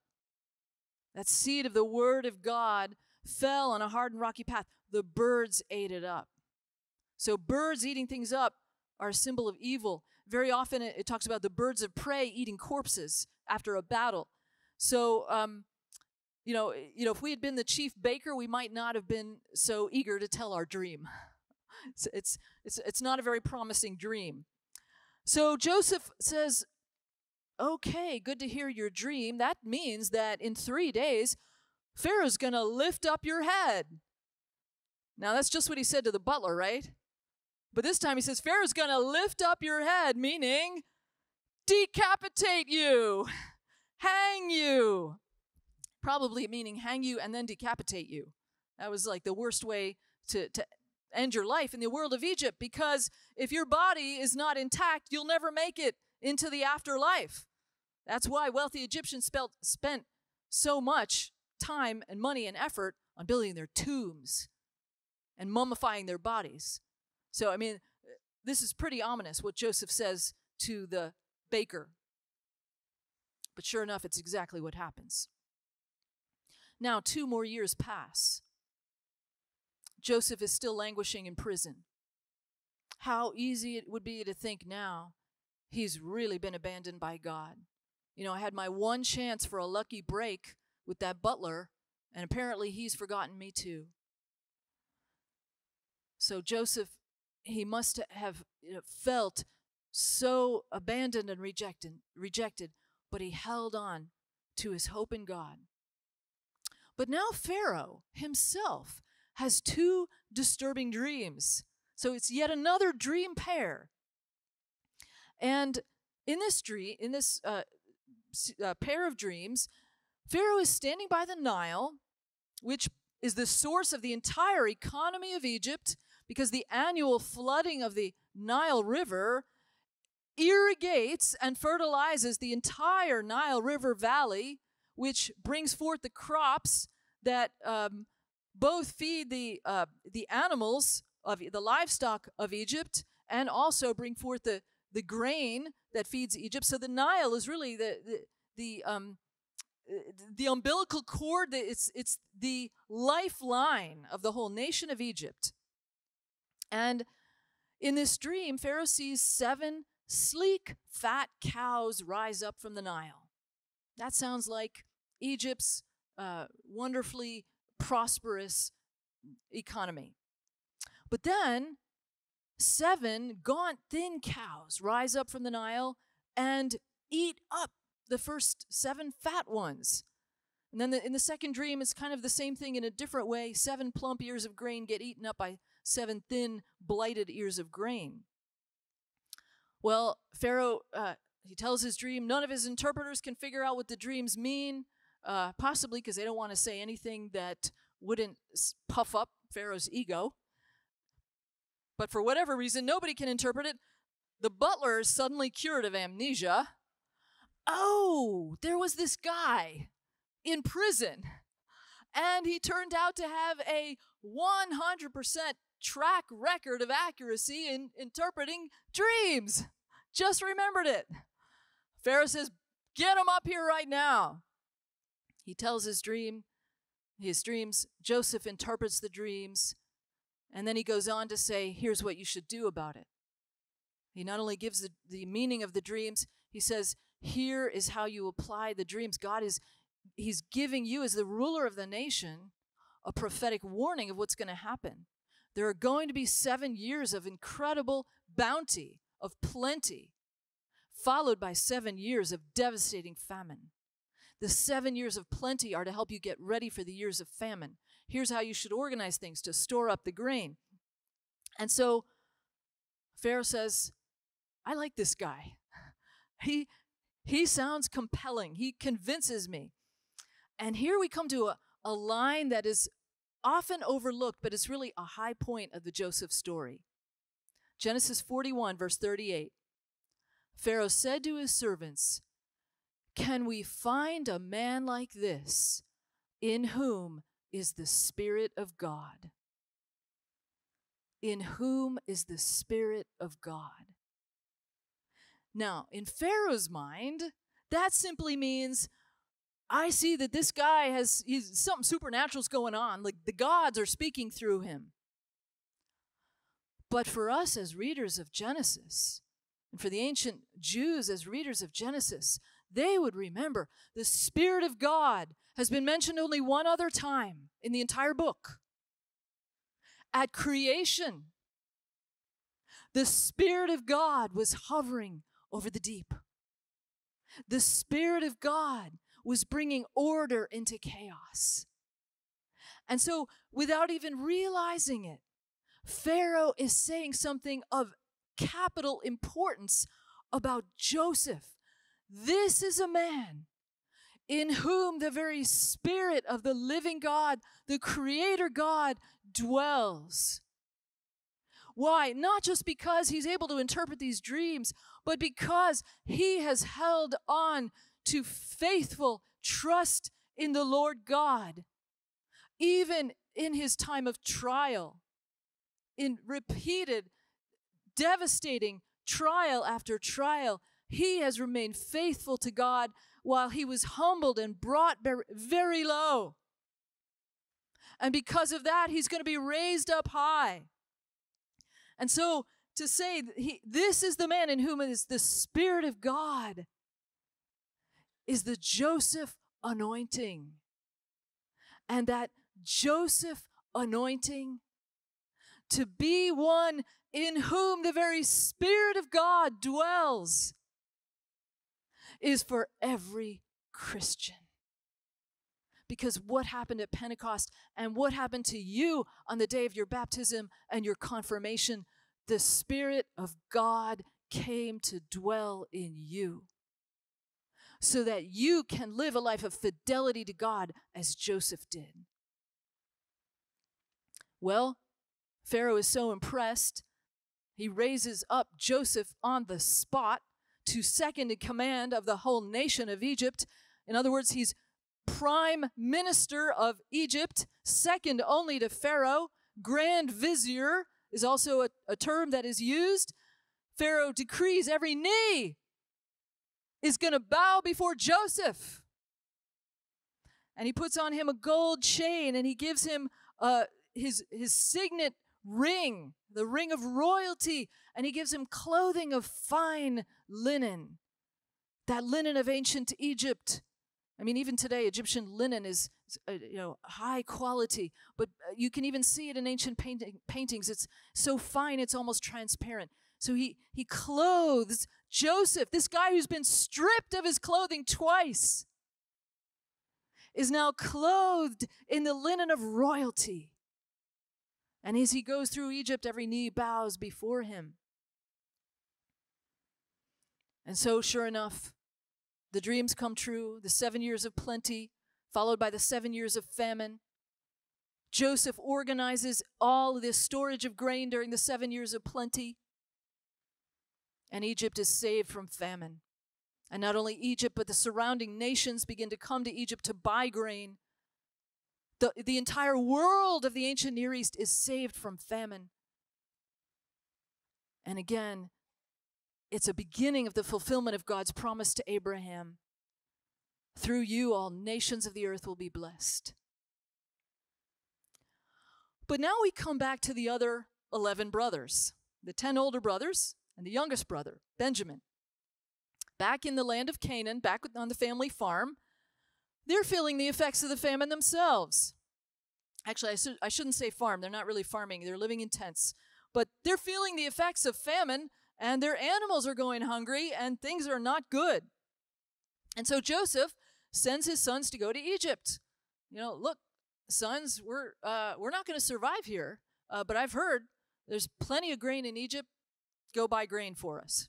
That seed of the word of God fell on a hard and rocky path. The birds ate it up. So birds eating things up are a symbol of evil. Very often it talks about the birds of prey eating corpses after a battle. So, you know, if we had been the chief baker, we might not have been so eager to tell our dream. It's not a very promising dream. So Joseph says, okay, good to hear your dream. That means that in 3 days, Pharaoh's going to lift up your head. Now, that's just what he said to the butler, right? But this time he says, Pharaoh's going to lift up your head, meaning decapitate you, hang you. Probably meaning hang you and then decapitate you. That was like the worst way to end your life in the world of Egypt, because if your body is not intact, you'll never make it into the afterlife. That's why wealthy Egyptians spent so much time and money and effort on building their tombs and mummifying their bodies. So, I mean, this is pretty ominous what Joseph says to the baker. But sure enough, it's exactly what happens. Now, 2 more years pass. Joseph is still languishing in prison. How easy it would be to think now he's really been abandoned by God. You know, I had my one chance for a lucky break with that butler, and apparently he's forgotten me too. So Joseph, he must have felt so abandoned and rejected, but he held on to his hope in God. But now Pharaoh himself has 2 disturbing dreams. So it's yet another dream pair. And in this dream, in this pair of dreams, Pharaoh is standing by the Nile, which is the source of the entire economy of Egypt, because the annual flooding of the Nile River irrigates and fertilizes the entire Nile River Valley, which brings forth the crops that both feed the animals of the livestock of Egypt, and also bring forth the grain that feeds Egypt. So the Nile is really the umbilical cord. It's the lifeline of the whole nation of Egypt. And in this dream, Pharaoh sees 7 sleek, fat cows rise up from the Nile. That sounds like Egypt's wonderfully prosperous economy. But then 7 gaunt, thin cows rise up from the Nile and eat up the first 7 fat ones. And then in the second dream, it's kind of the same thing in a different way. 7 plump ears of grain get eaten up by 7 thin, blighted ears of grain. Well, Pharaoh, he tells his dream. None of his interpreters can figure out what the dreams mean. Possibly because they don't want to say anything that wouldn't puff up Pharaoh's ego. But for whatever reason, nobody can interpret it. The butler is suddenly cured of amnesia. Oh, there was this guy in prison, and he turned out to have a 100% track record of accuracy in interpreting dreams. Just remembered it. Pharaoh says, get him up here right now. He tells his dreams, Joseph interprets the dreams, and then he goes on to say, here's what you should do about it. He not only gives the meaning of the dreams, he says, here is how you apply the dreams. God is, he's giving you as the ruler of the nation a prophetic warning of what's going to happen. There are going to be 7 years of incredible bounty, of plenty, followed by 7 years of devastating famine. The 7 years of plenty are to help you get ready for the years of famine. Here's how you should organize things to store up the grain. And so Pharaoh says, I like this guy. He sounds compelling. He convinces me. And here we come to a line that is often overlooked, but it's really a high point of the Joseph story. Genesis 41, verse 38. Pharaoh said to his servants, can we find a man like this in whom is the Spirit of God? In whom is the Spirit of God? Now, in Pharaoh's mind, that simply means, I see that this guy he's something supernatural's going on. Like the gods are speaking through him. But for us as readers of Genesis, and for the ancient Jews as readers of Genesis, they would remember the Spirit of God has been mentioned only one other time in the entire book. At creation, the Spirit of God was hovering over the deep. The Spirit of God was bringing order into chaos. And so, without even realizing it, Pharaoh is saying something of capital importance about Joseph. This is a man in whom the very Spirit of the living God, the Creator God, dwells. Why? Not just because he's able to interpret these dreams, but because he has held on to faithful trust in the Lord God, even in his time of trial, in repeated, devastating trial after trial. He has remained faithful to God while he was humbled and brought very low. And because of that, he's going to be raised up high. And so to say this is the man in whom is the Spirit of God is the Joseph anointing. And that Joseph anointing to be one in whom the very Spirit of God dwells is for every Christian. Because what happened at Pentecost and what happened to you on the day of your baptism and your confirmation, the Spirit of God came to dwell in you so that you can live a life of fidelity to God as Joseph did. Well, Pharaoh is so impressed, he raises up Joseph on the spot to second in command of the whole nation of Egypt. In other words, he's prime minister of Egypt, second only to Pharaoh. Grand vizier is also a term that is used. Pharaoh decrees every knee is going to bow before Joseph. And he puts on him a gold chain, and he gives him his signet ring, the ring of royalty, and he gives him clothing of fine linen, that linen of ancient Egypt. I mean, even today, Egyptian linen is, high quality, but you can even see it in ancient paintings. It's so fine, it's almost transparent. So he clothes Joseph, this guy who's been stripped of his clothing twice, is now clothed in the linen of royalty. And as he goes through Egypt, every knee bows before him. And so, sure enough, the dreams come true, the 7 years of plenty, followed by the 7 years of famine. Joseph organizes all this storage of grain during the 7 years of plenty. And Egypt is saved from famine. And not only Egypt, but the surrounding nations begin to come to Egypt to buy grain. The entire world of the ancient Near East is saved from famine. And again, it's a beginning of the fulfillment of God's promise to Abraham. Through you, all nations of the earth will be blessed. But now we come back to the other 11 brothers, the 10 older brothers and the youngest brother, Benjamin. Back in the land of Canaan, back on the family farm, they're feeling the effects of the famine themselves. Actually, I shouldn't say farm. They're not really farming. They're living in tents. But they're feeling the effects of famine, and their animals are going hungry, and things are not good. And so Joseph sends his sons to go to Egypt. Look, sons, we're not going to survive here, but I've heard there's plenty of grain in Egypt. Go buy grain for us.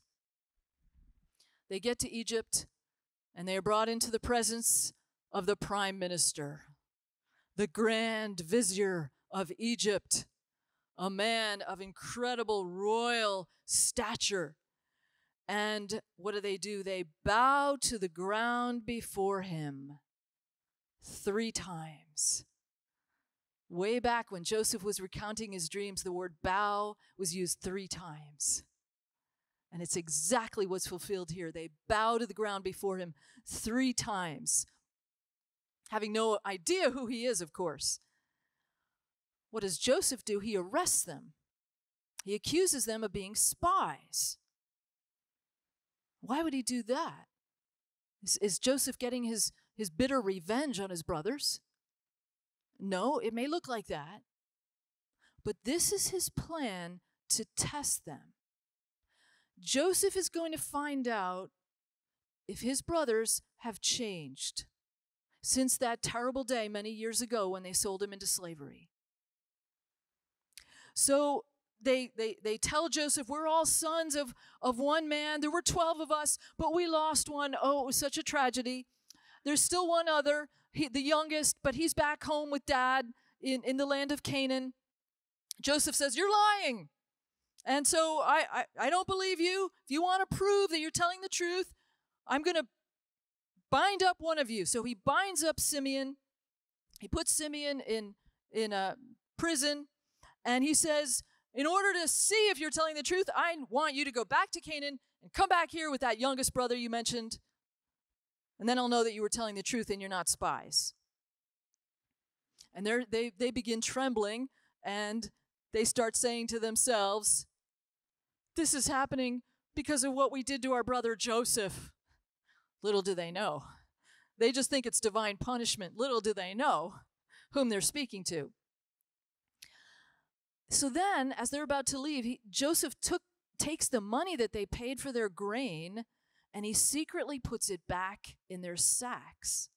They get to Egypt, and they are brought into the presence of the prime minister, the grand vizier of Egypt, a man of incredible royal stature. And what do? They bow to the ground before him 3 times. Way back when Joseph was recounting his dreams, the word bow was used 3 times. And it's exactly what's fulfilled here. They bow to the ground before him 3 times. Having no idea who he is, of course. What does Joseph do? He arrests them. He accuses them of being spies. Why would he do that? Is Joseph getting his bitter revenge on his brothers? No, it may look like that. But this is his plan to test them. Joseph is going to find out if his brothers have changed since that terrible day many years ago when they sold him into slavery. So they tell Joseph, we're all sons of one man. There were 12 of us, but we lost one. Oh, it was such a tragedy. There's still one other, the youngest, but he's back home with dad in the land of Canaan. Joseph says, you're lying. And so I don't believe you. If you want to prove that you're telling the truth, I'm going to bind up one of you. So he binds up Simeon. He puts Simeon in a prison. And he says, in order to see if you're telling the truth, I want you to go back to Canaan and come back here with that youngest brother you mentioned. And then I'll know that you were telling the truth and you're not spies. And they begin trembling, and they start saying to themselves, this is happening because of what we did to our brother Joseph. Little do they know. They just think it's divine punishment. Little do they know whom they're speaking to. So then, as they're about to leave, Joseph takes the money that they paid for their grain, and he secretly puts it back in their sacks.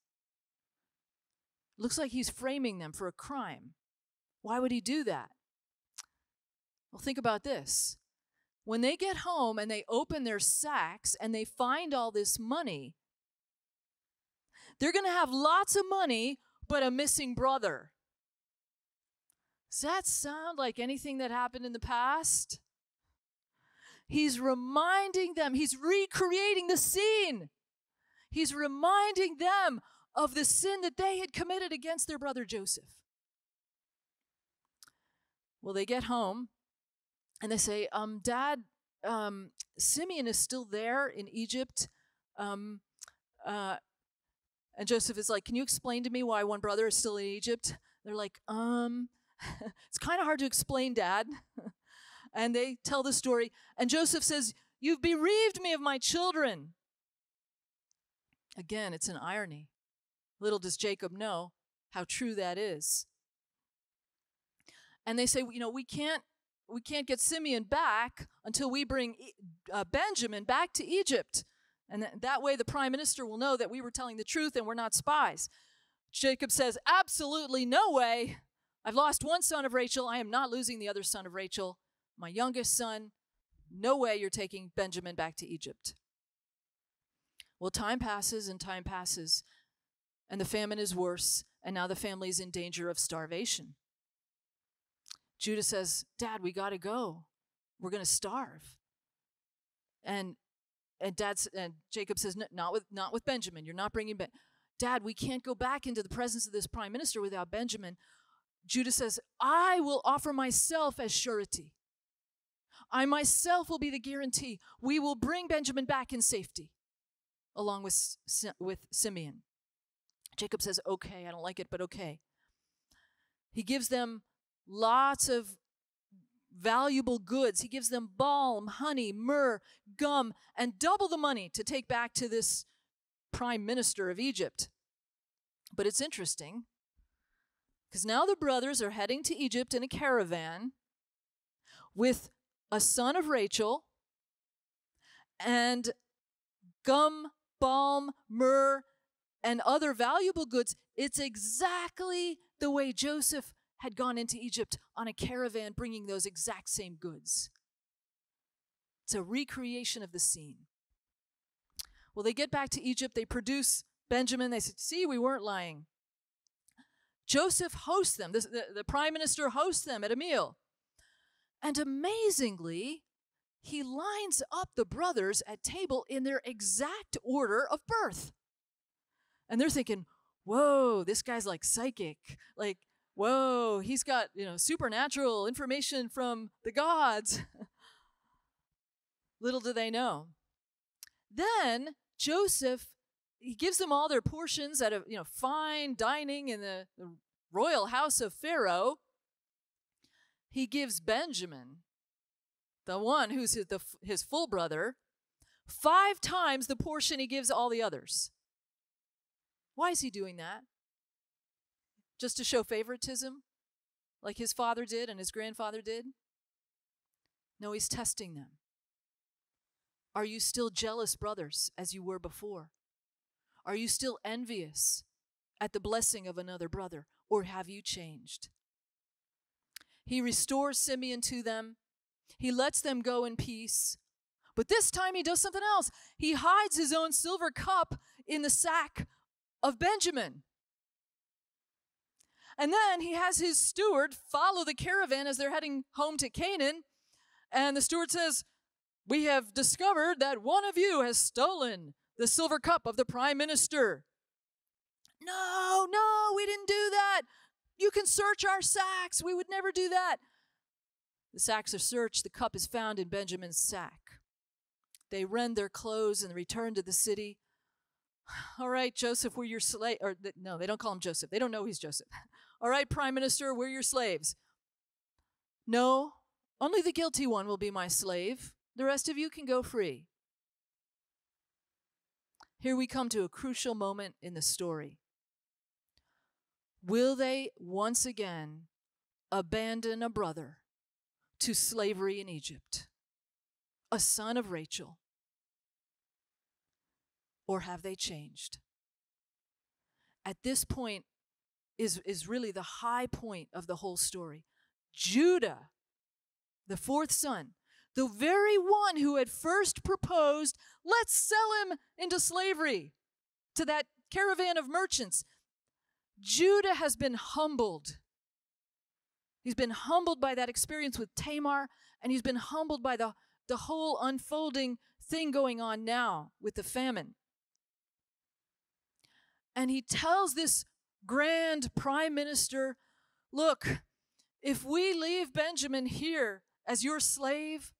Looks like he's framing them for a crime. Why would he do that? Well, think about this. When they get home and they open their sacks and they find all this money, they're going to have lots of money, but a missing brother. Does that sound like anything that happened in the past? He's reminding them, he's recreating the scene. He's reminding them of the sin that they had committed against their brother Joseph. Well, they get home and they say, Dad, Simeon is still there in Egypt. And Joseph is like, can you explain to me why one brother is still in Egypt? They're like, it's kind of hard to explain, Dad. And they tell the story. And Joseph says, you've bereaved me of my children. Again, it's an irony. Little does Jacob know how true that is. And they say, you know, we can't get Simeon back until we bring Benjamin back to Egypt. And that way the prime minister will know that we were telling the truth and we're not spies. Jacob says, absolutely no way. I've lost one son of Rachel. I am not losing the other son of Rachel. My youngest son, no way you're taking Benjamin back to Egypt. Well, time passes, and the famine is worse, and now the family is in danger of starvation. Judah says, Dad, we got to go. We're going to starve. And Jacob says, not with Benjamin. You're not bringing Benjamin. Dad, we can't go back into the presence of this prime minister without Benjamin. Judah says, I will offer myself as surety. I myself will be the guarantee. We will bring Benjamin back in safety, along with Simeon. Jacob says, okay, I don't like it, but okay. He gives them lots of valuable goods. He gives them balm, honey, myrrh, gum, and double the money to take back to this prime minister of Egypt. But it's interesting, because now the brothers are heading to Egypt in a caravan with a son of Rachel and gum, balm, myrrh, and other valuable goods. It's exactly the way Joseph had gone into Egypt on a caravan bringing those exact same goods. It's a recreation of the scene. Well, they get back to Egypt. They produce Benjamin. They said, see, we weren't lying. Joseph hosts them. The prime minister hosts them at a meal. And amazingly, he lines up the brothers at table in their exact order of birth. And they're thinking, whoa, this guy's like psychic. Like, whoa, he's got, you know, supernatural information from the gods. Little do they know. Then Joseph, he gives them all their portions at a, you know, fine dining in the royal house of Pharaoh. He gives Benjamin the one who's his full brother, 5 times the portion he gives all the others. Why is he doing that? Just to show favoritism, like his father did and his grandfather did? No, he's testing them. Are you still jealous, brothers, as you were before? Are you still envious at the blessing of another brother, or have you changed? He restores Simeon to them. He lets them go in peace. But this time he does something else. He hides his own silver cup in the sack of Benjamin. And then he has his steward follow the caravan as they're heading home to Canaan. And the steward says, "We have discovered that one of you has stolen the silver cup of the prime minister." "No, no, we didn't do that. You can search our sacks. We would never do that." The sacks are searched. The cup is found in Benjamin's sack. They rend their clothes and return to the city. "All right, Joseph, we're your slave." Or no, they don't call him Joseph. They don't know he's Joseph. "All right, prime minister, we're your slaves." "No, only the guilty one will be my slave. The rest of you can go free." Here we come to a crucial moment in the story. Will they once again abandon a brother to slavery in Egypt, a son of Rachel? Or have they changed? At this point is really the high point of the whole story. Judah, the 4th son, the very one who had first proposed, "Let's sell him into slavery," to that caravan of merchants. Judah has been humbled. He's been humbled by that experience with Tamar, and he's been humbled by the whole unfolding thing going on now with the famine. And he tells this grand prime minister, "Look, if we leave Benjamin here as your slave,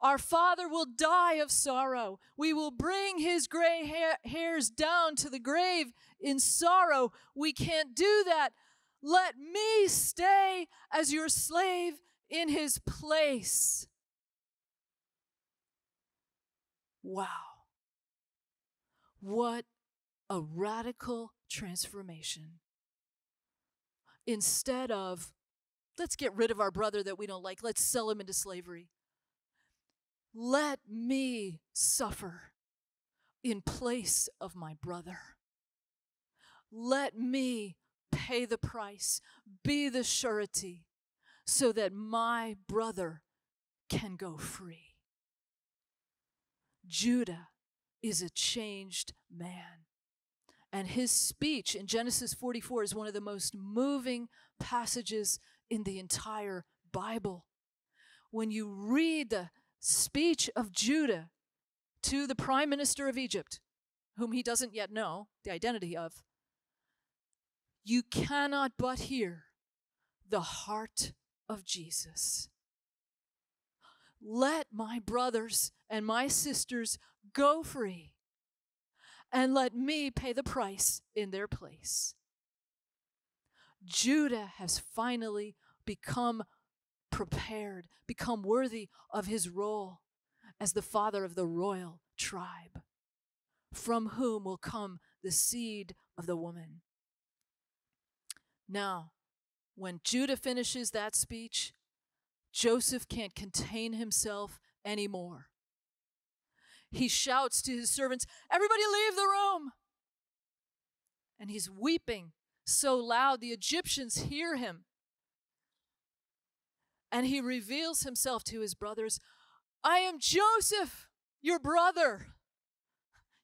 our father will die of sorrow. We will bring his gray hairs down to the grave in sorrow. We can't do that. Let me stay as your slave in his place." Wow. What a radical transformation. Instead of, "Let's get rid of our brother that we don't like. Let's sell him into slavery," let me suffer in place of my brother. Let me pay the price, be the surety, so that my brother can go free. Judah is a changed man. And his speech in Genesis 44 is one of the most moving passages in the entire Bible. When you read the speech of Judah to the prime minister of Egypt, whom he doesn't yet know the identity of, you cannot but hear the heart of Jesus. Let my brothers and my sisters go free, and let me pay the price in their place. Judah has finally become prepared, become worthy of his role as the father of the royal tribe, from whom will come the seed of the woman. Now, when Judah finishes that speech, Joseph can't contain himself anymore. He shouts to his servants, "Everybody leave the room!" And he's weeping so loud the Egyptians hear him. And he reveals himself to his brothers. "I am Joseph, your brother."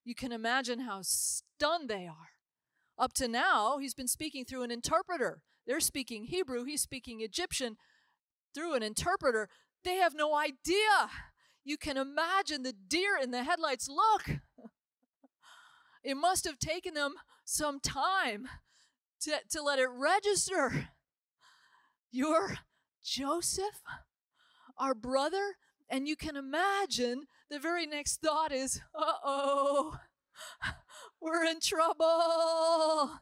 You can imagine how stunned they are. Up to now, he's been speaking through an interpreter. They're speaking Hebrew, he's speaking Egyptian through an interpreter. They have no idea. You can imagine the deer in the headlights. Look, it must have taken them some time to let it register. "You're Joseph, our brother?" And you can imagine the very next thought is, "Uh-oh, we're in trouble."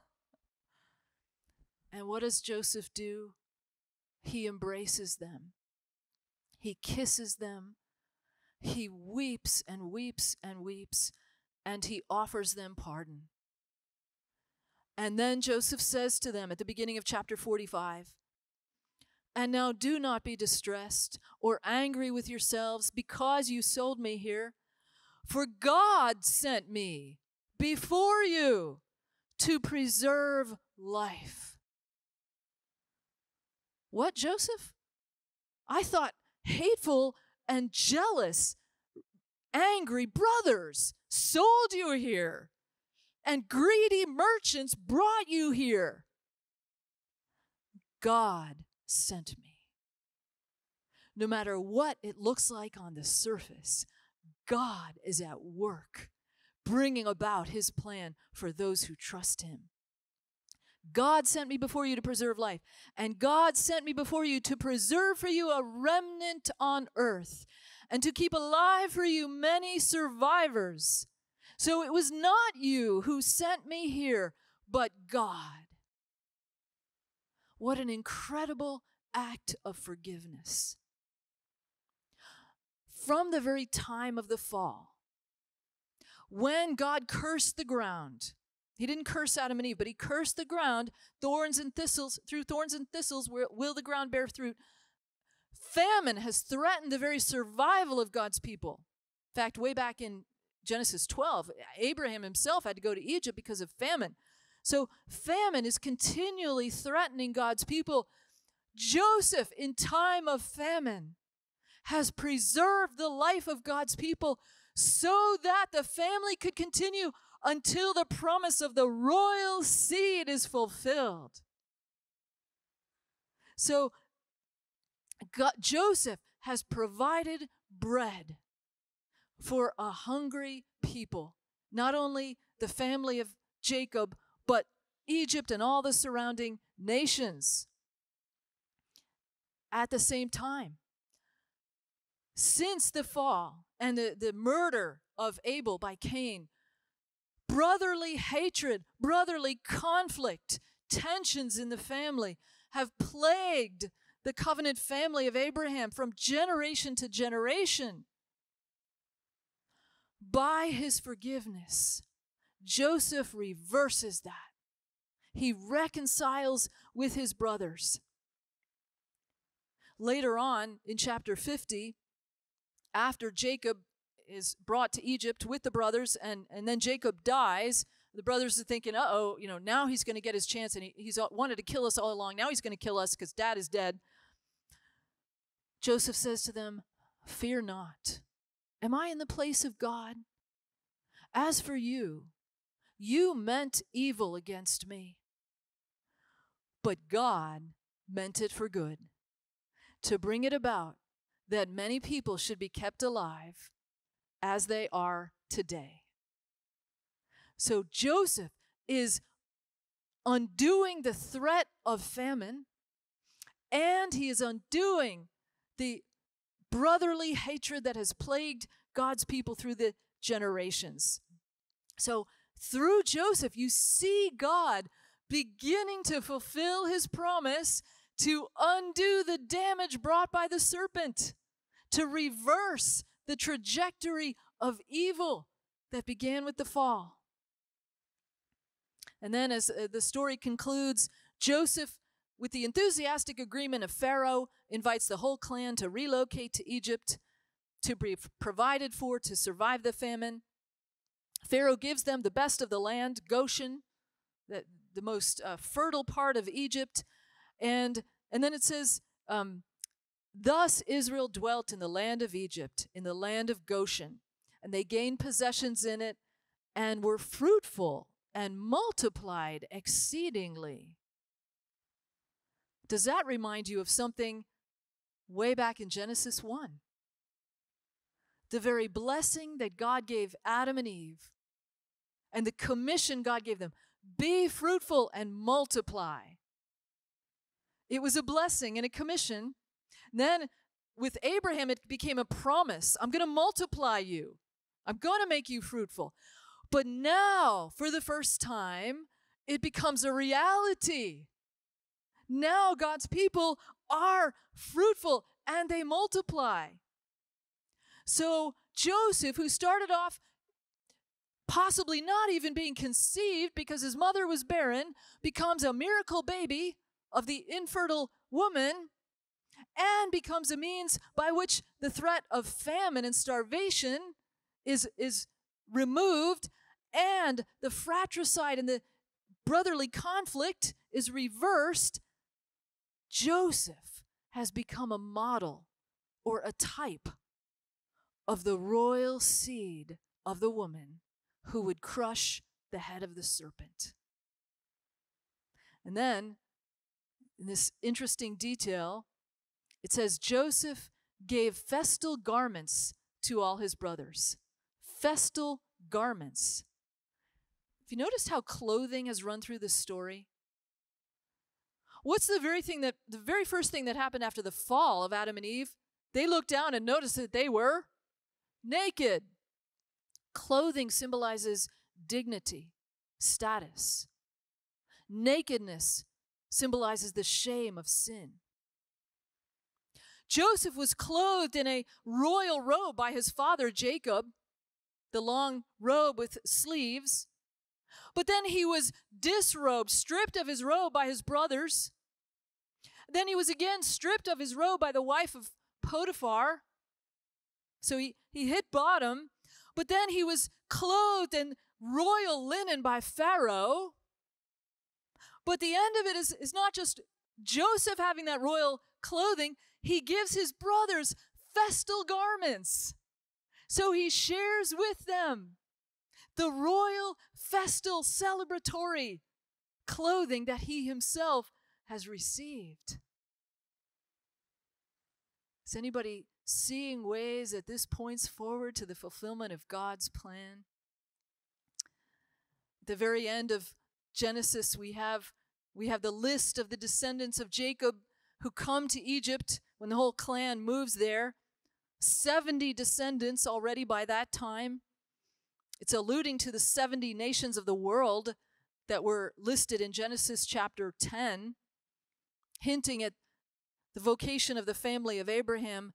And what does Joseph do? He embraces them. He kisses them. He weeps and weeps and weeps, and he offers them pardon. And then Joseph says to them at the beginning of chapter 45, "And now do not be distressed or angry with yourselves because you sold me here, for God sent me before you to preserve life." What, Joseph? I thought hateful and jealous, angry brothers sold you here, and greedy merchants brought you here. God sent me. No matter what it looks like on the surface, God is at work bringing about his plan for those who trust him. God sent me before you to preserve life, and God sent me before you to preserve for you a remnant on earth, and to keep alive for you many survivors. So it was not you who sent me here, but God. What an incredible act of forgiveness. From the very time of the fall, when God cursed the ground, he didn't curse Adam and Eve, but he cursed the ground. Thorns and thistles, through thorns and thistles will the ground bear fruit. Famine has threatened the very survival of God's people. In fact, way back in Genesis 12, Abraham himself had to go to Egypt because of famine. So famine is continually threatening God's people. Joseph, in time of famine, has preserved the life of God's people so that the family could continue until the promise of the royal seed is fulfilled. So God, Joseph has provided bread for a hungry people, not only the family of Jacob, but Egypt and all the surrounding nations. At the same time, since the fall and the murder of Abel by Cain, brotherly hatred, brotherly conflict, tensions in the family have plagued the covenant family of Abraham from generation to generation. By his forgiveness, Joseph reverses that. He reconciles with his brothers. Later on in chapter 50, after Jacob is brought to Egypt with the brothers, and then Jacob dies. The brothers are thinking, uh-oh, you know, now he's going to get his chance, and he's wanted to kill us all along. Now he's going to kill us because dad is dead. Joseph says to them, "Fear not. Am I in the place of God? As for you, you meant evil against me, but God meant it for good, to bring it about that many people should be kept alive as they are today." So Joseph is undoing the threat of famine, and he is undoing the brotherly hatred that has plagued God's people through the generations. So through Joseph, you see God beginning to fulfill his promise to undo the damage brought by the serpent, to reverse the trajectory of evil that began with the fall. And then as the story concludes, Joseph, with the enthusiastic agreement of Pharaoh, invites the whole clan to relocate to Egypt, to be provided for, to survive the famine. Pharaoh gives them the best of the land, Goshen, the most fertile part of Egypt. And then it says, "Thus Israel dwelt in the land of Egypt, in the land of Goshen, and they gained possessions in it and were fruitful and multiplied exceedingly." Does that remind you of something way back in Genesis 1? The very blessing that God gave Adam and Eve and the commission God gave them, "Be fruitful and multiply." It was a blessing and a commission. Then with Abraham, it became a promise. I'm going to multiply you. I'm going to make you fruitful. But now, for the first time, it becomes a reality. Now God's people are fruitful and they multiply. So Joseph, who started off possibly not even being conceived because his mother was barren, becomes a miracle baby of the infertile woman and becomes a means by which the threat of famine and starvation is removed, and the fratricide and the brotherly conflict is reversed. Joseph has become a model or a type of the royal seed of the woman who would crush the head of the serpent. And then, in this interesting detail, it says, Joseph gave festal garments to all his brothers. Festal garments. Have you noticed how clothing has run through this story? What's the very first thing that happened after the fall of Adam and Eve? They looked down and noticed that they were naked. Clothing symbolizes dignity, status. Nakedness symbolizes the shame of sin. Joseph was clothed in a royal robe by his father Jacob, the long robe with sleeves. But then he was disrobed, stripped of his robe by his brothers. Then he was again stripped of his robe by the wife of Potiphar. So he hit bottom. But then he was clothed in royal linen by Pharaoh. But the end of it is not just Joseph having that royal clothing. He gives his brothers festal garments. So he shares with them the royal festal celebratory clothing that he himself has received. Is anybody seeing ways that this points forward to the fulfillment of God's plan? At the very end of Genesis, we have the list of the descendants of Jacob who come to Egypt when the whole clan moves there. 70 descendants already by that time. It's alluding to the 70 nations of the world that were listed in Genesis chapter 10, hinting at the vocation of the family of Abraham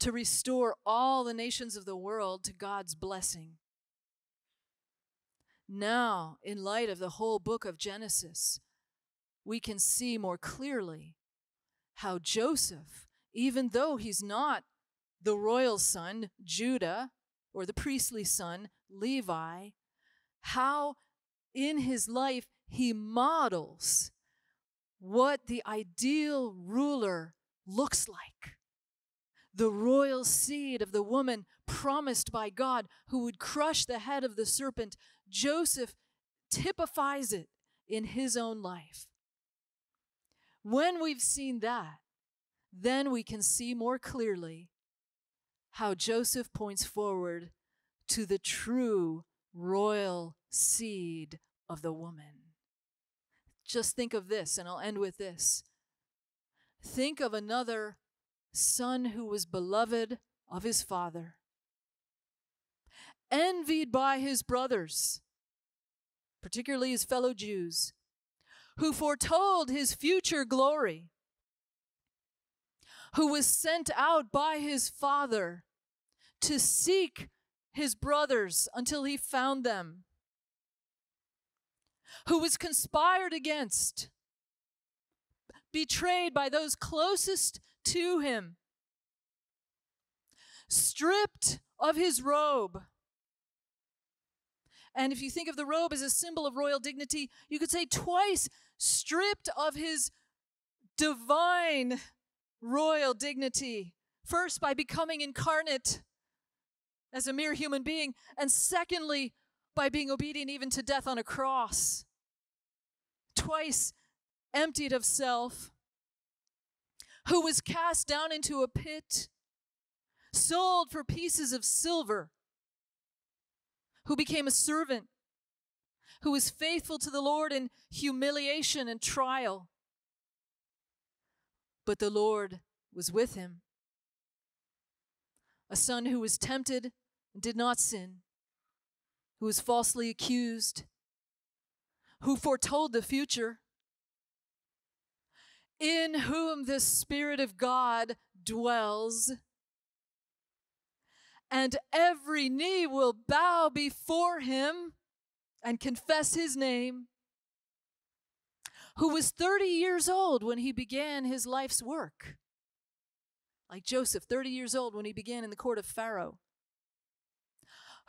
to restore all the nations of the world to God's blessing. Now, in light of the whole book of Genesis, we can see more clearly how Joseph, even though he's not the royal son, Judah, or the priestly son, Levi, how in his life he models what the ideal ruler looks like. The royal seed of the woman promised by God who would crush the head of the serpent. Joseph typifies it in his own life. When we've seen that, then we can see more clearly how Joseph points forward to the true royal seed of the woman. Just think of this, and I'll end with this. Think of another son who was beloved of his father, envied by his brothers, particularly his fellow Jews, who foretold his future glory, who was sent out by his father to seek his brothers until he found them, who was conspired against, betrayed by those closest to him, stripped of his robe. And if you think of the robe as a symbol of royal dignity, you could say twice stripped of his divine royal dignity. First, by becoming incarnate as a mere human being, and secondly, by being obedient even to death on a cross. Twice emptied of self, who was cast down into a pit, sold for pieces of silver, who became a servant, who was faithful to the Lord in humiliation and trial. But the Lord was with him. A son who was tempted and did not sin, who was falsely accused, who foretold the future. in whom the Spirit of God dwells. And every knee will bow before him and confess his name, who was 30 years old when he began his life's work. Like Joseph, 30 years old when he began in the court of Pharaoh,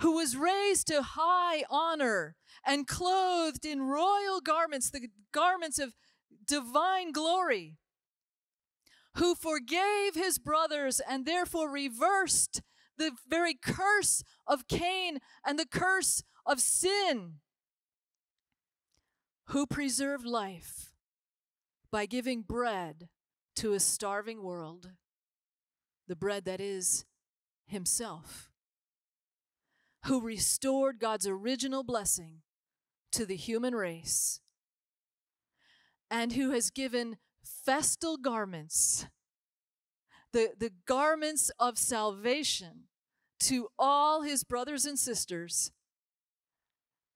who was raised to high honor and clothed in royal garments, the garments of divine glory, who forgave his brothers and therefore reversed the very curse of Cain and the curse of sin, who preserved life by giving bread to a starving world, the bread that is himself, who restored God's original blessing to the human race, and who has given festal garments, the garments of salvation, to all his brothers and sisters,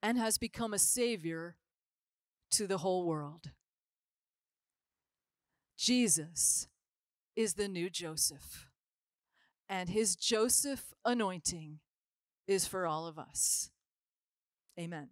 and has become a savior to the whole world. Jesus is the new Joseph, and his Joseph anointing is for all of us. Amen.